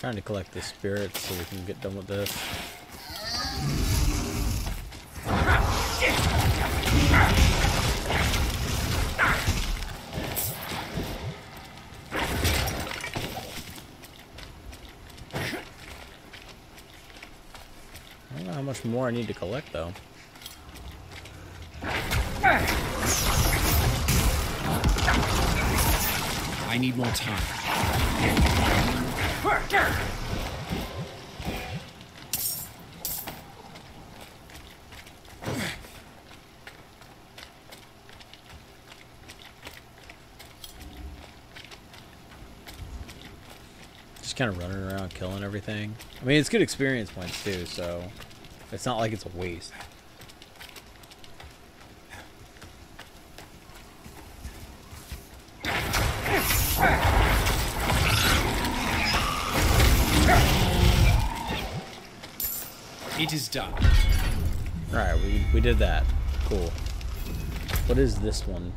Trying to collect the spirits so we can get done with this. I don't know how much more I need to collect though. I need more time. Just kind of running around killing everything. I mean, it's good experience points too, so it's not like it's a waste. It is done. Alright, we, we did that. Cool. What is this one?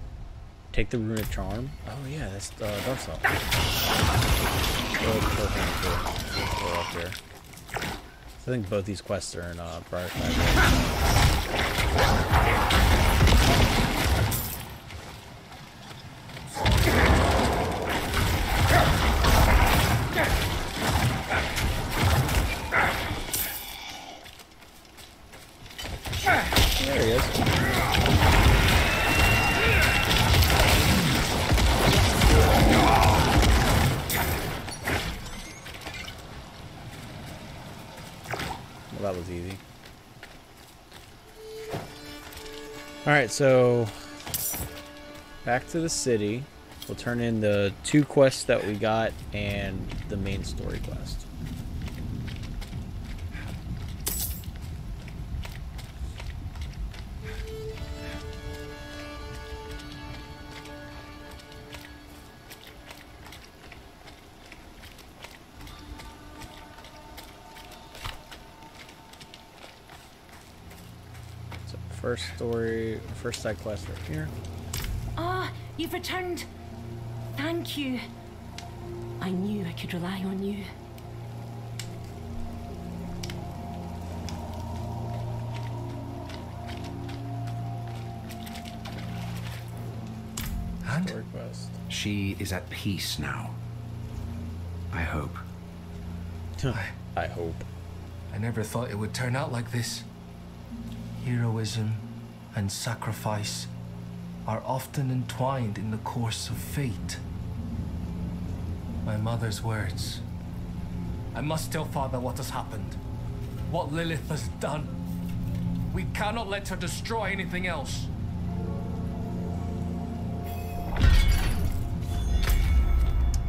Take the Runic Charm? Oh yeah, that's uh, Darcel. Oh, cool. We're up here. So I think both these quests are in uh, Braestaig. There he is. That was easy. Alright, so back to the city. We'll turn in the two quests that we got and the main story quest. First story, first side quest right here. Ah, you've returned. Thank you. I knew I could rely on you. And she is at peace now. I hope. I, I hope. I never thought it would turn out like this. Heroism and sacrifice are often entwined in the course of fate. My mother's words. I must tell Father what has happened, what Lilith has done. We cannot let her destroy anything else.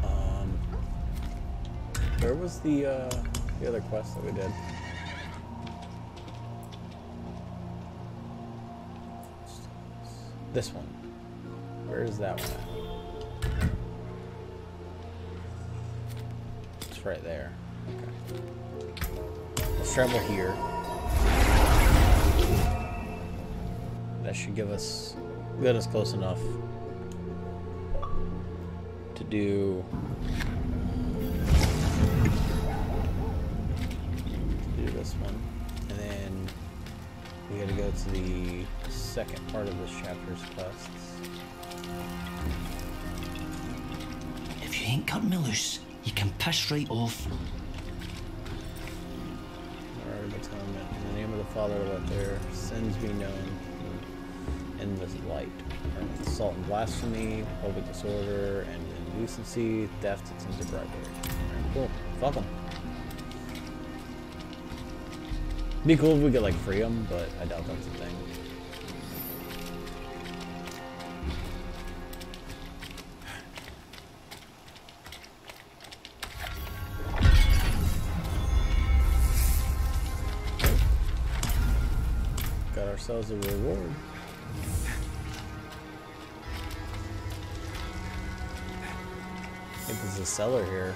Um, where was the uh, the other quest that we did? This one. Where is that one at? It's right there. Okay. Let's travel here. That should give us, get us close enough to do, to do this one. And then we gotta go to the second part of this chapter's quests. If you ain't cut me loose, you can piss right off. Alright, the atonement. In the name of the Father, let their sins be known in this light. Assault and blasphemy, public disorder, and indecency, theft, and attempted bribery. Alright, cool. Fuck them. Be cool if we could like free them, but I doubt that's a thing. Got ourselves a reward. I think there's a cellar here.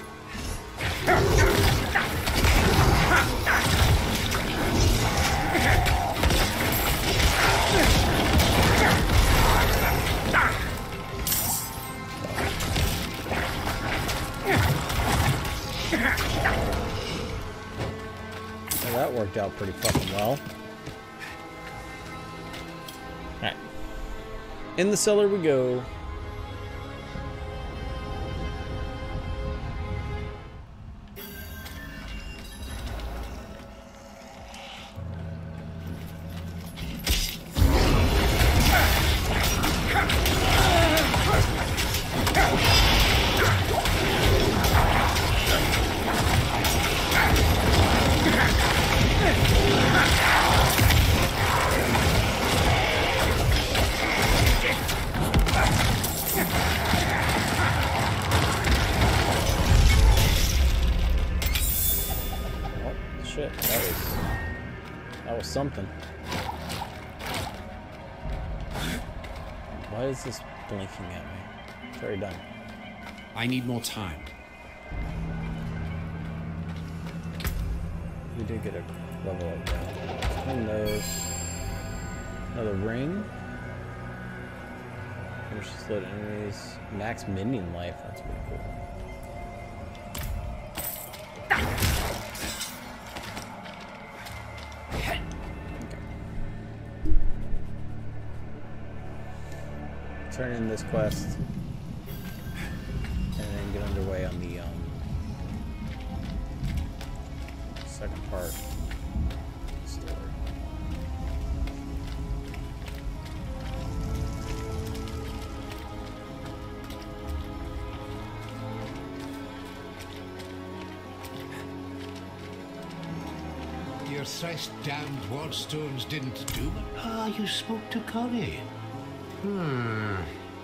Well, that worked out pretty fucking well. Alright. In the cellar we go. Something. Why is this blinking at me? It's already done. I need more time. We did get a level up there. Turn those. Another ring. Finish the slowed enemies. Max minion life. That's pretty cool. turn in this quest and then get underway on the um, second part. Thrice damned wardstones didn't do it. Ah, you spoke to Corrie. Hmm.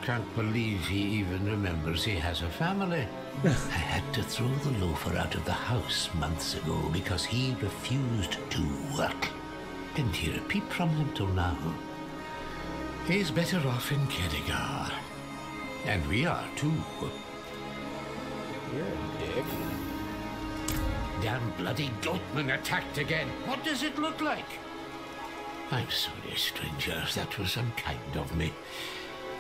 Can't believe he even remembers he has a family. I had to throw the loafer out of the house months ago because he refused to work. Didn't hear a peep from him till now. He's better off in Kenegar. And we are too. You're a dick. Damn bloody Gautmar attacked again. What does it look like? I'm sorry, stranger. That was unkind of me.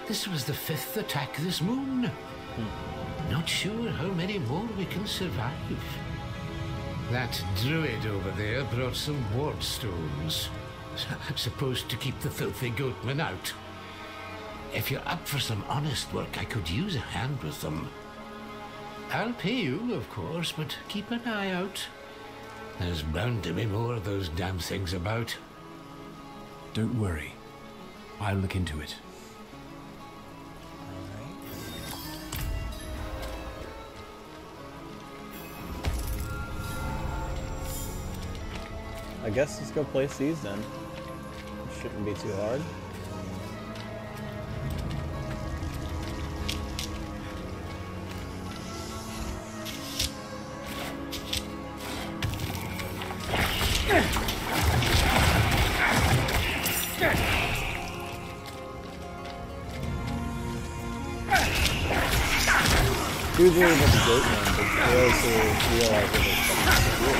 This was the fifth attack this moon. Hmm. Not sure how many more we can survive. That druid over there brought some wardstones. Supposed to keep the filthy Gautmar out. If you're up for some honest work, I could use a hand with them. I'll pay you, of course, but keep an eye out. There's bound to be more of those damn things about. Don't worry. I'll look into it. Alright. I guess let's go place these then. It shouldn't be too hard. Usually with the Gautmar, but they also realize that it's fucking cool.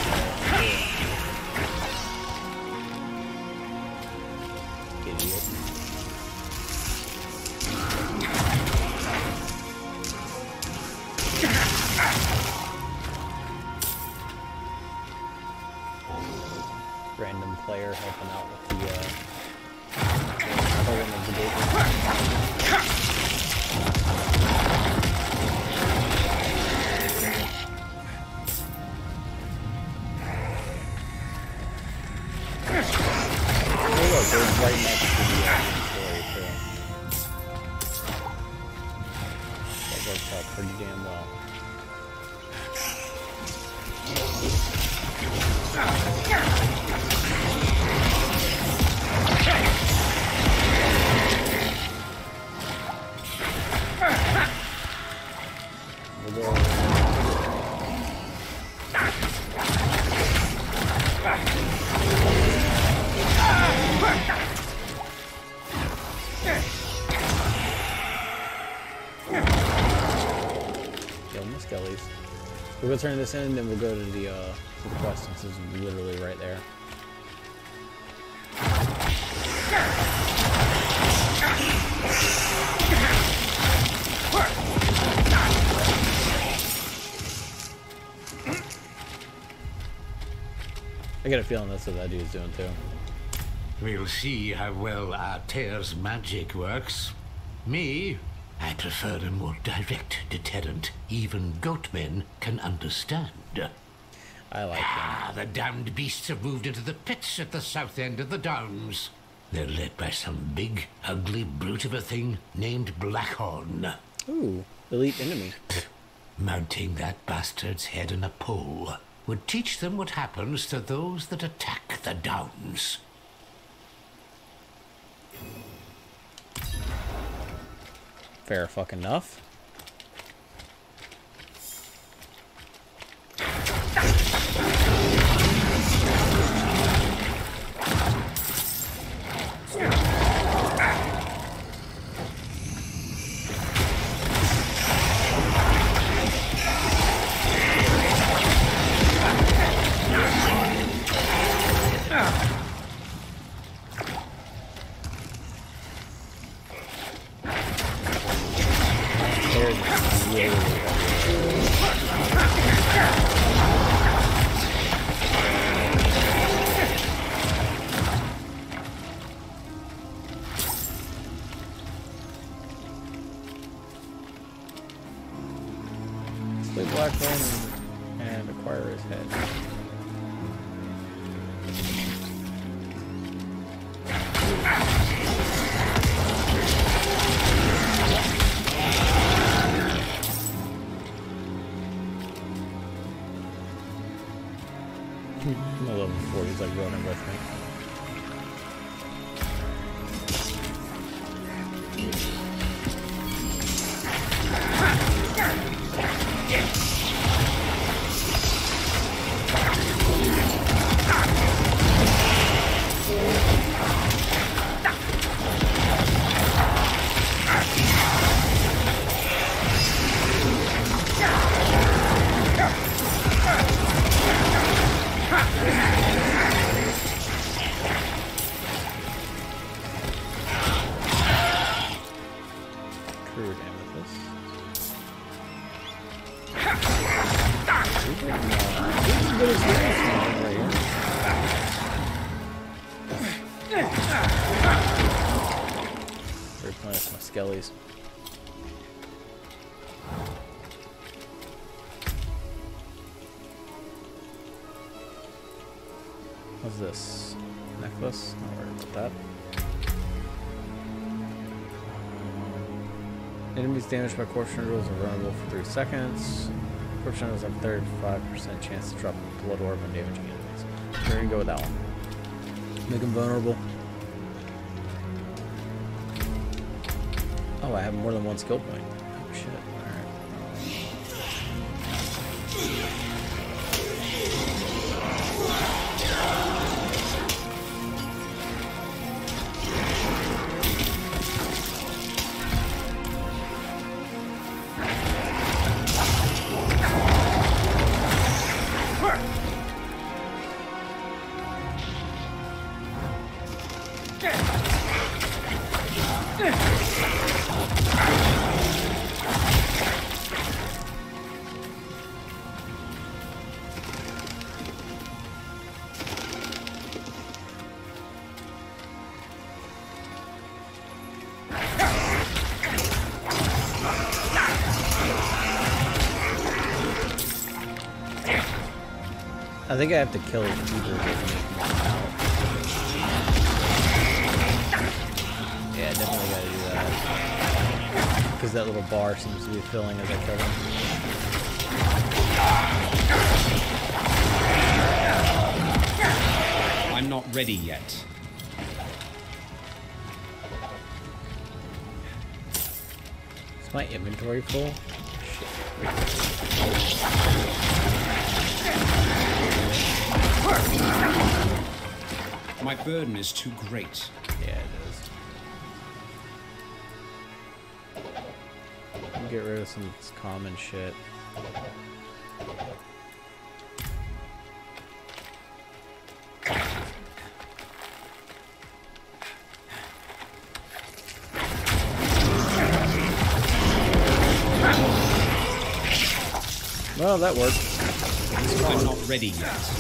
Idiot. Random player helping out with the uh program of the Gautmar. They're right next to the story trail. That works out pretty damn well. We'll turn this in, then we'll go to the, uh, to the quest, since it's literally right there. I get a feeling that's what that dude's doing, too. We'll see how well Artair's magic works. Me? I prefer a more direct deterrent even goatmen can understand. I like that. Ah, the damned beasts have moved into the pits at the south end of the downs. They're led by some big, ugly brute of a thing named Blackhorn. Ooh, elite enemy. Mounting that bastard's head on a pole would teach them what happens to those that attack the downs. Fair fucking enough. Blackhorn and, and acquire his head. I'm a level four, he's like running with me. What's this? Necklace? Not worried about that. Enemies damaged by corruption rules are vulnerable for three seconds. Corruption rules have a thirty-five percent chance to drop a blood orb when damaging enemies. We're gonna go with that one. Make them vulnerable. Oh, I have more than one skill point. Oh shit. I think I have to kill people to make them out. Yeah, I definitely gotta do that. Because that little bar seems to be filling as I kill them. I'm not ready yet. Is my inventory full? My burden is too great. Yeah, it is. Get rid of some of this common shit. Well, that worked. I'm not ready yet.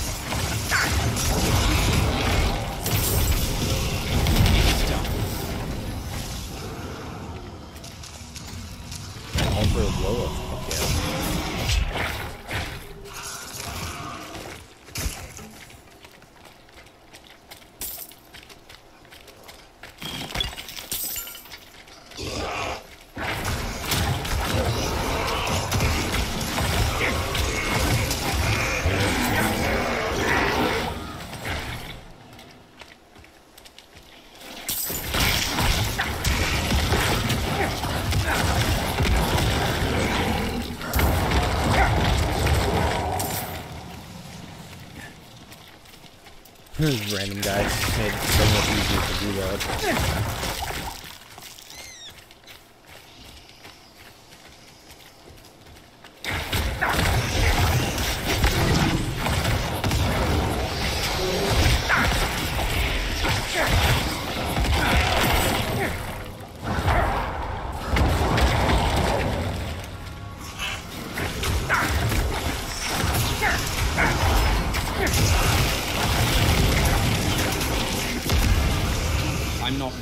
Those random guys made it so much easier to reload.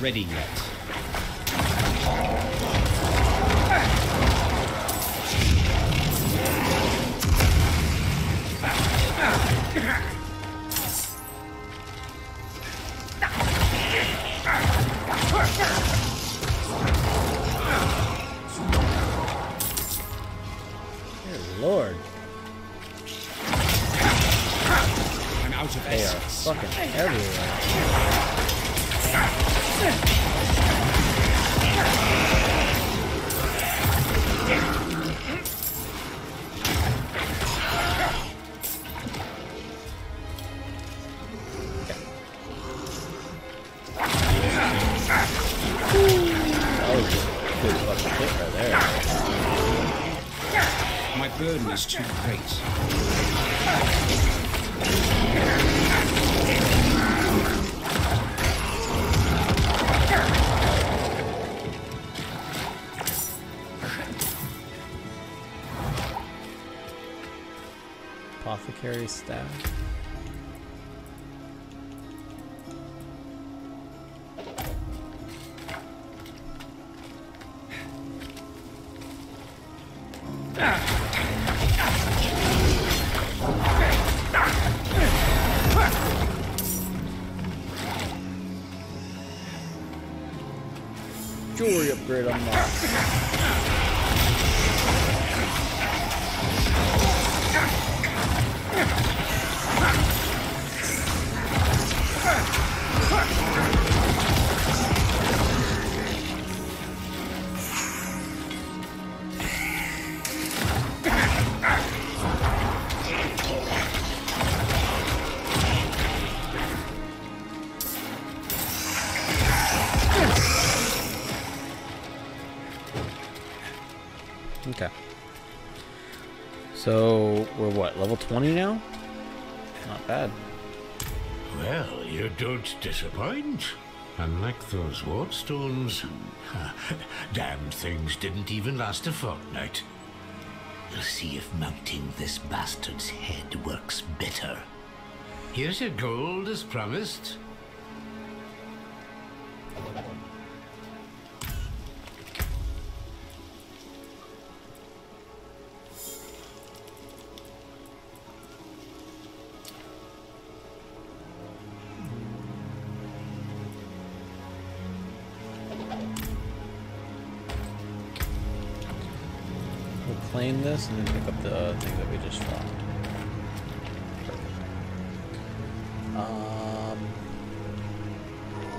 Ready yet. Lord. I'm out of they are fucking everywhere. That was a good fucking hit right there. My burden is too great. Apothecary staff. Jewelry upgrade on my So, we're what, level twenty now? Not bad. Well, you don't disappoint. Unlike those wardstones. Damn things didn't even last a fortnight. We'll see if mounting this bastard's head works better. Here's your gold as promised. Claim this and then pick up the thing that we just found. Um,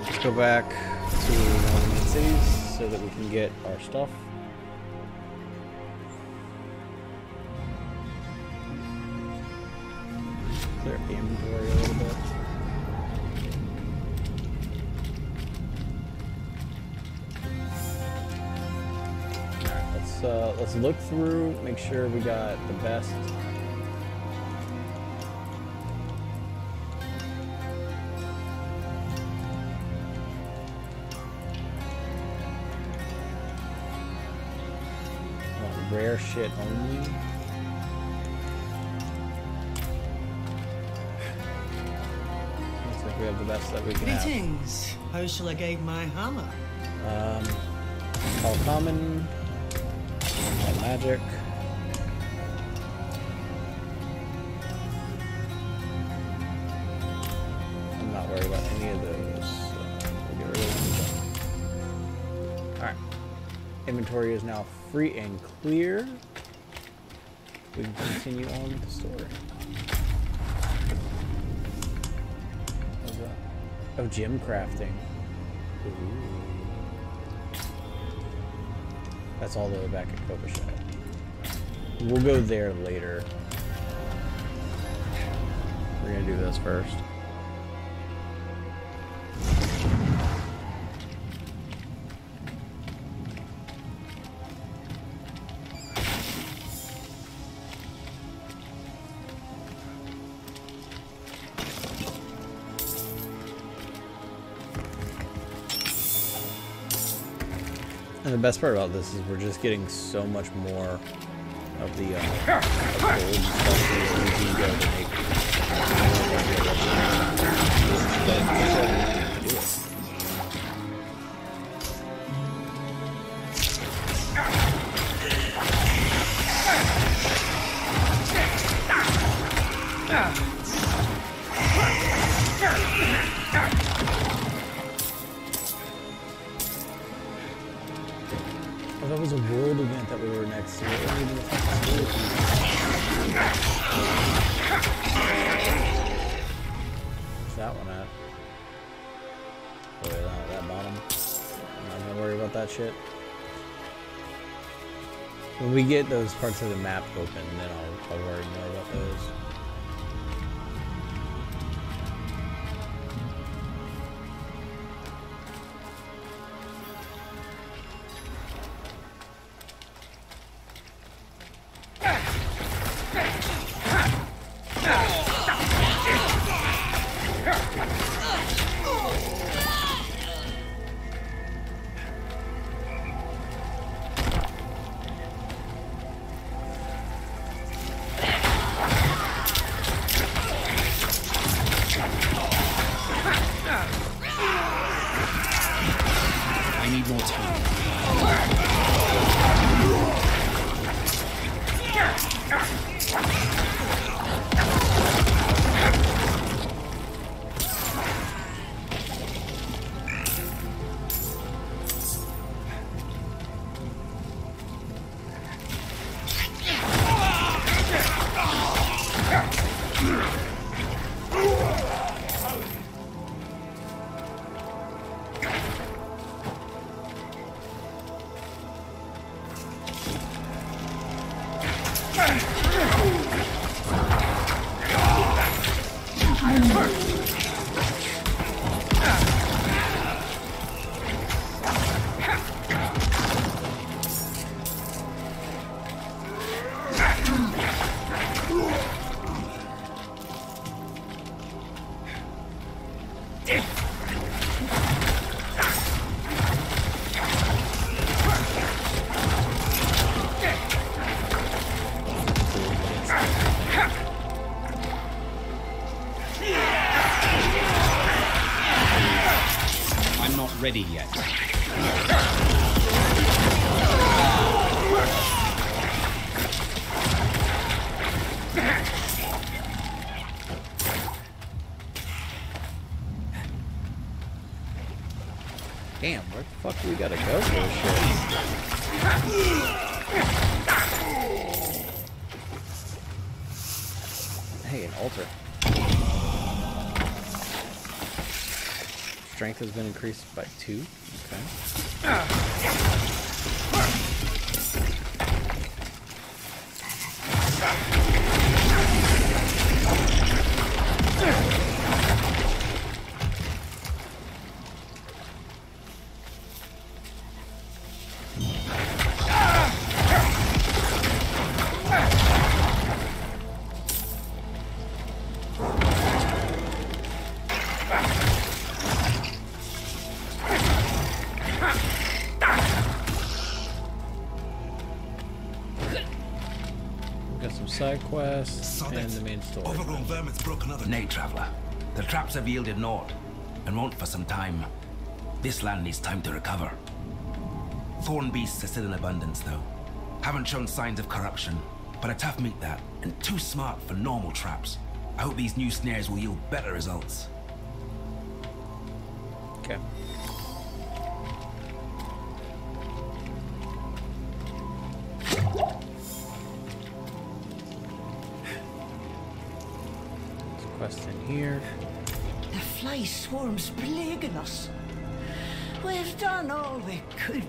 let's go back to one of the cities so that we can get our stuff. Clear inventory a little bit. Uh, let's look through, make sure we got the best. Oh, rare shit only. Looks like we have the best that we can have. Greetings. How shall I guide my hammer? Um, all common. Magic. I'm not worried about any of those. So we'll get rid of them. Alright. Inventory is now free and clear. We can continue on with the story. What was that? Oh, gem crafting. Ooh. That's all the way back at Kyovashad. We'll go there later. We're gonna do this first. The best part about this is we're just getting so much more of the uh, gold stuff. Oh, that was a world event that we were next to. Where's that one at? Oh, yeah, that, that bottom. I'm not gonna worry about that shit. When we get those parts of the map open, then I'll, I'll worry more about those. We gotta go for a shit. Hey, an altar. Strength has been increased by two. Okay. Quest and the main story. Overgrown vermin's broke another. Nay, traveler. The traps have yielded naught, and won't for some time. This land needs time to recover. Thorn beasts are still in abundance, though. Haven't shown signs of corruption, but a tough meat that, and too smart for normal traps. I hope these new snares will yield better results. Okay. Here. The fly swarms plaguing us. We've done all we could.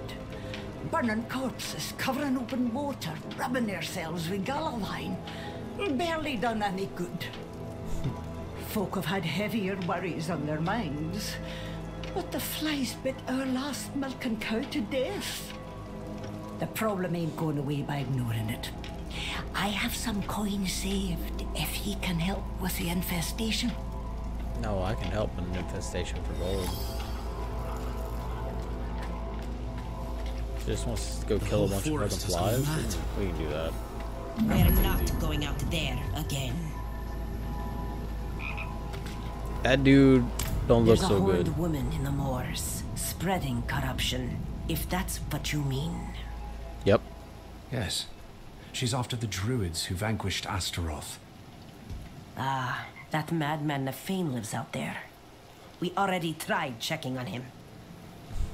Burning corpses, covering open water, rubbing ourselves with galla wine. Barely done any good. Folk have had heavier worries on their minds. But the flies bit our last milking cow to death. The problem ain't going away by ignoring it. I have some coin saved if he can help with the infestation. No, I can help with an infestation for gold. She just wants to go the kill a bunch of other flies. We can do that. We're not going out there again. That dude don't There's look so good. There's a horned woman in the moors, spreading corruption, if that's what you mean. Yep. Yes. She's after the druids who vanquished Astaroth. Ah, that madman Nefhain lives out there. We already tried checking on him.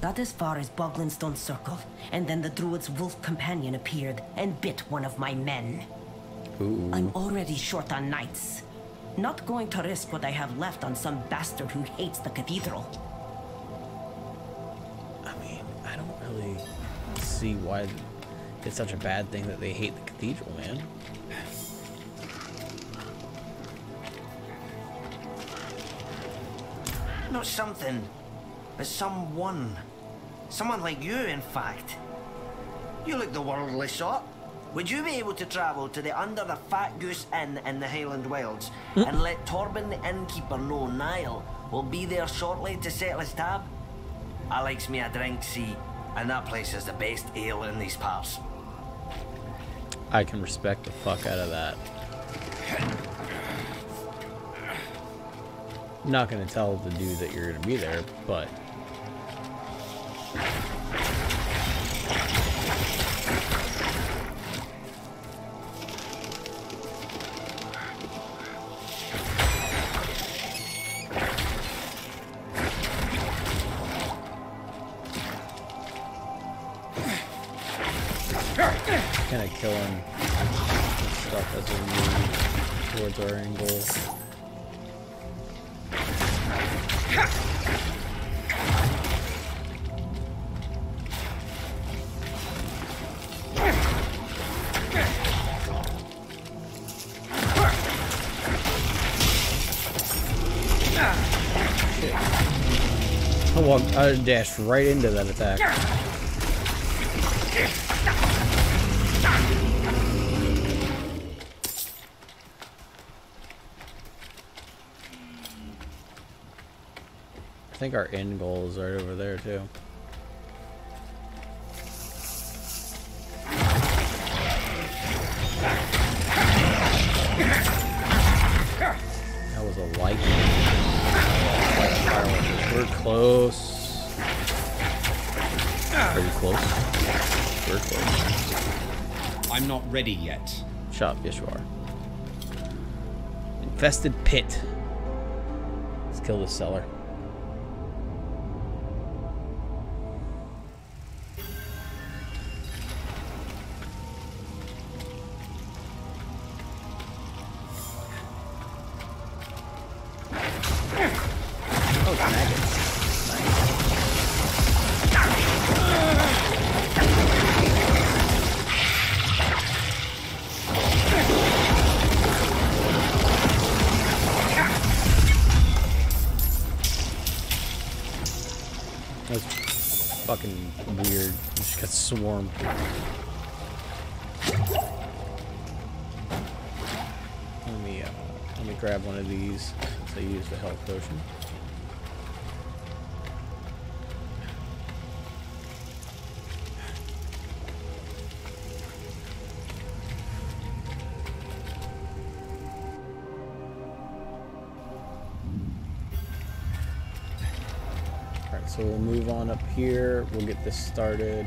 Not as far as Boglinstone Circle, and then the druid's wolf companion appeared and bit one of my men. Ooh. I'm already short on knights. Not going to risk what I have left on some bastard who hates the cathedral. I mean, I don't really see why it's such a bad thing that they hate the cathedral, man. Not something, but someone. Someone like you, in fact. You look the worldly sort. Would you be able to travel to the Under the Fat Goose Inn in the Highland Wilds and let Torben the innkeeper know Niall will be there shortly to settle his tab? I likes me a drink, see, and that place is the best ale in these parts. I can respect the fuck out of that. I'm not gonna tell the dude that you're gonna be there, but killing stuff as we move towards our angle. Shit. I walked, I dashed right into that attack. I think our end goal is right over there too. That was a lightning. Like, we're close. Are we close? We're close. I'm not ready yet. Shop, yes you are. Infested pit. Let's kill this cellar. Swarm. Let me uh, let me grab one of these since I used the health potion. All right, so we'll move on up here. We'll get this started.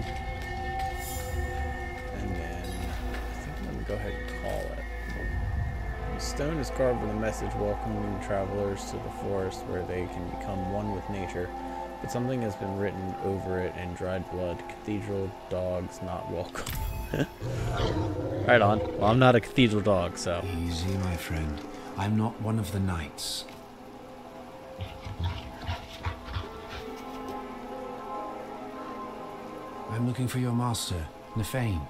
Go ahead and call it. The stone is carved with a message welcoming travelers to the forest where they can become one with nature, but something has been written over it in dried blood. Cathedral dogs not welcome. Right on. Well, I'm not a cathedral dog, so. Easy, my friend. I'm not one of the knights. I'm looking for your master, Nefhain.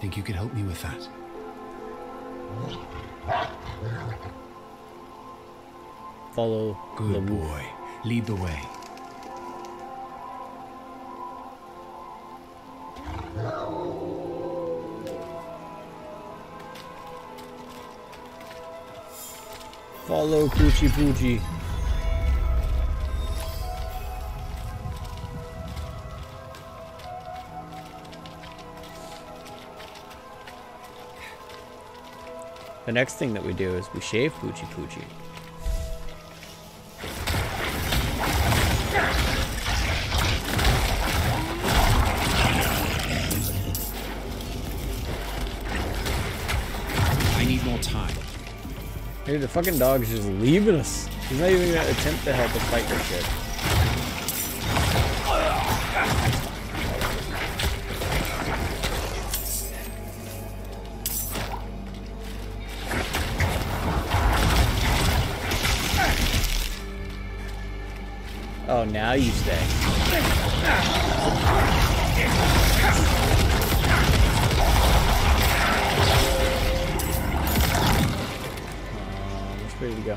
Think you could help me with that? Follow. Good boy. Lead the way. Follow Poochie Poochie. The next thing that we do is we shave Poochie Poochie. I need more time. Hey, the fucking dog's just leaving us. He's not even gonna attempt to help us fight her shit. Oh, now you stay. It's ready to go.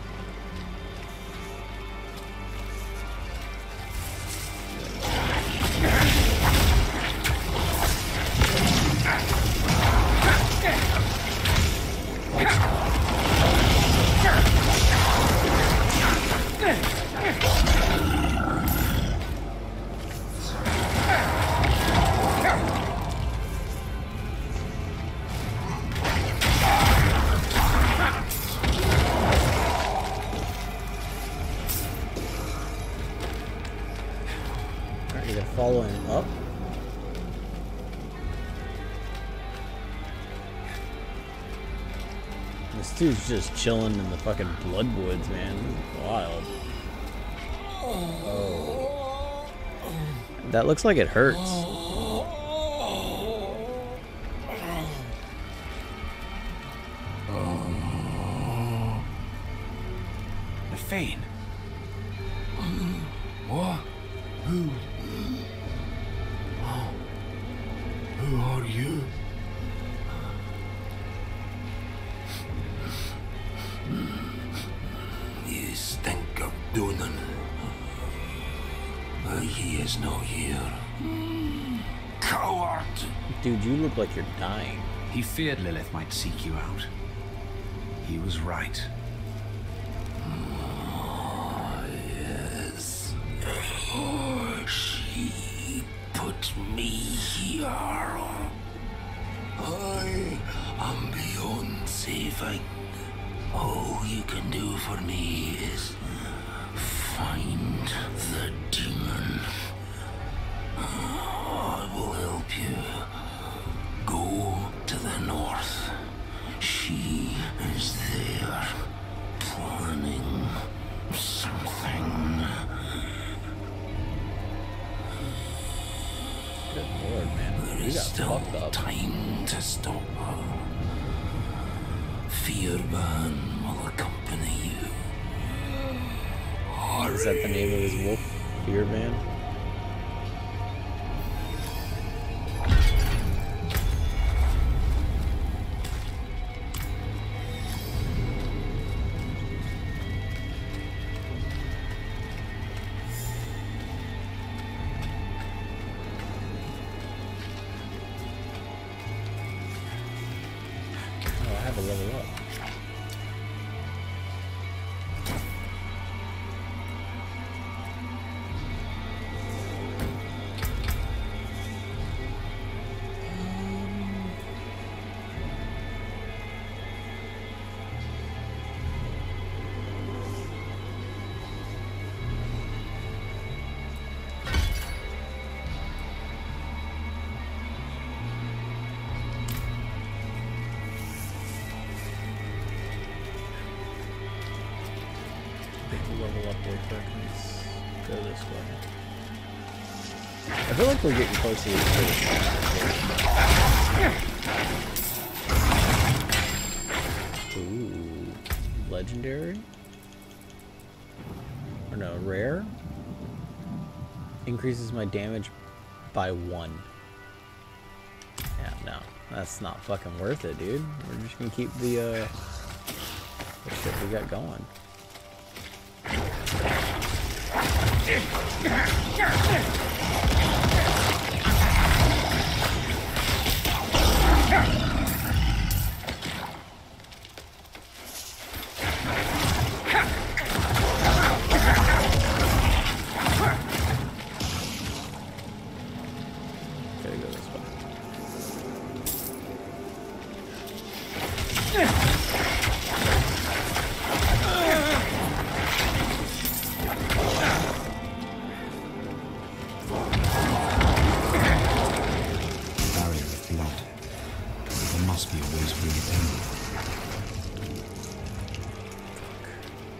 Dude's just chilling in the fucking Bloodwoods, man. Wild. Oh. That looks like it hurts. The Fane. What? Who? Who are you? Donan, uh, he is no here. Mm. Coward! Dude, you look like you're dying. He feared Lilith might seek you out. He was right. Oh, yes. Oh, she put me here. I am beyond saving. All you can do for me is find the demon. I will help you. Go to the north. She is there, planning something. Good Lord, man. There is still time to stop her. Fear ban will accompany you. Is that the name of his wolf? Fear Man? Oh, I have a level up. I feel like we're getting closer to the finish. Ooh, legendary? Or no, rare? Increases my damage by one. Yeah, no, that's not fucking worth it, dude. We're just gonna keep the, uh, the shit we got going.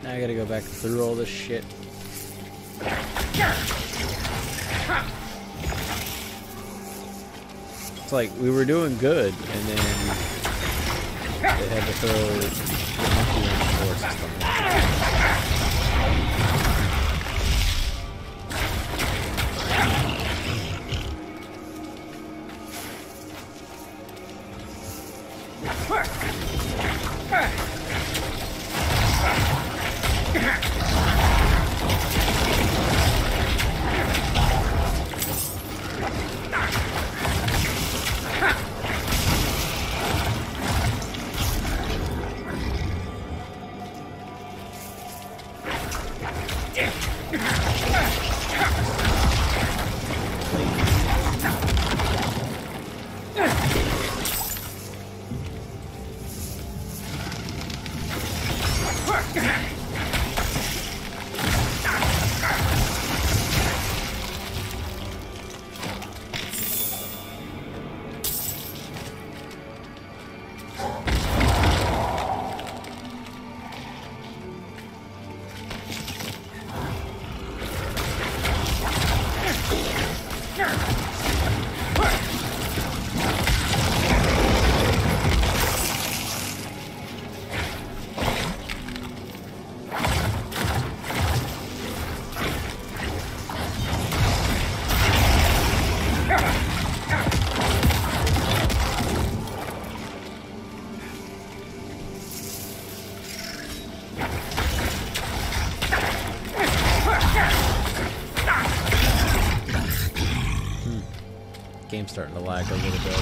Now I gotta go back through all this shit. It's like, we were doing good, and then they had to throw the monkey in the horse or something. Starting to lag a little bit.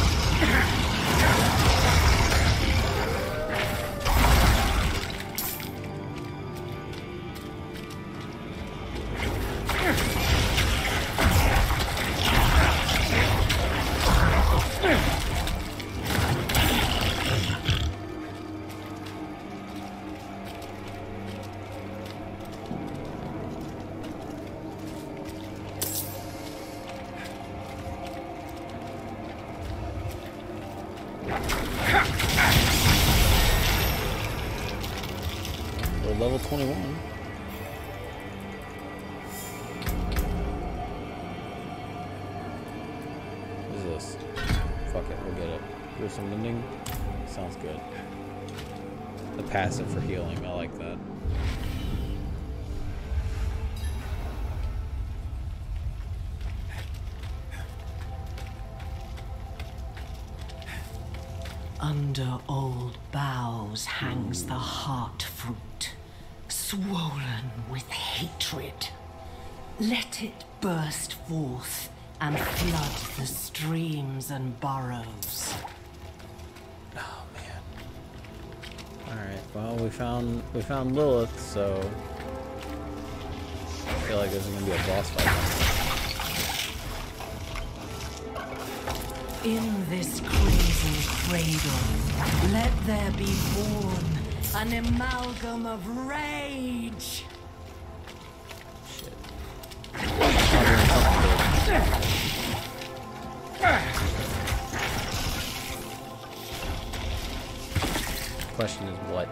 level twenty-one. What is this? Fuck it, we'll get it. Gruesome Mending? Sounds good. The passive for healing, I like that. Under old boughs hangs the heart fruit. Swollen with hatred, let it burst forth and flood the streams and burrows. Oh man! All right. Well, we found we found Lilith, so I feel like this is gonna be a boss fight. In this crazy cradle, let there be born an amalgam of rage! Shit. Question is what?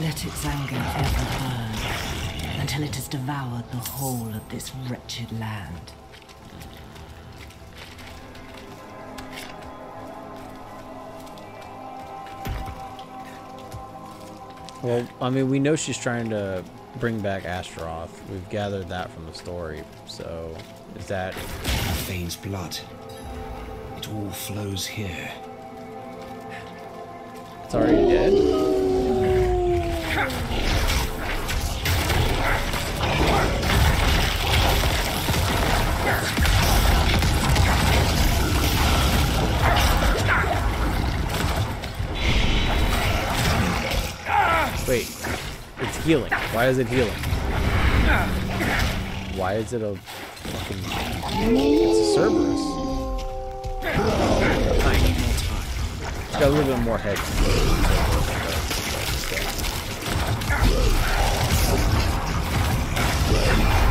Let its anger ever burn until it has devoured the whole of this wretched land. Well, I mean, we know she's trying to bring back Astaroth. We've gathered that from the story. So, is that... Fane's blood. It all flows here. It's already dead. Wait, it's healing. Why is it healing? Why is it a fucking... It's a Cerberus. Tiny. It's got a little bit more head. Okay.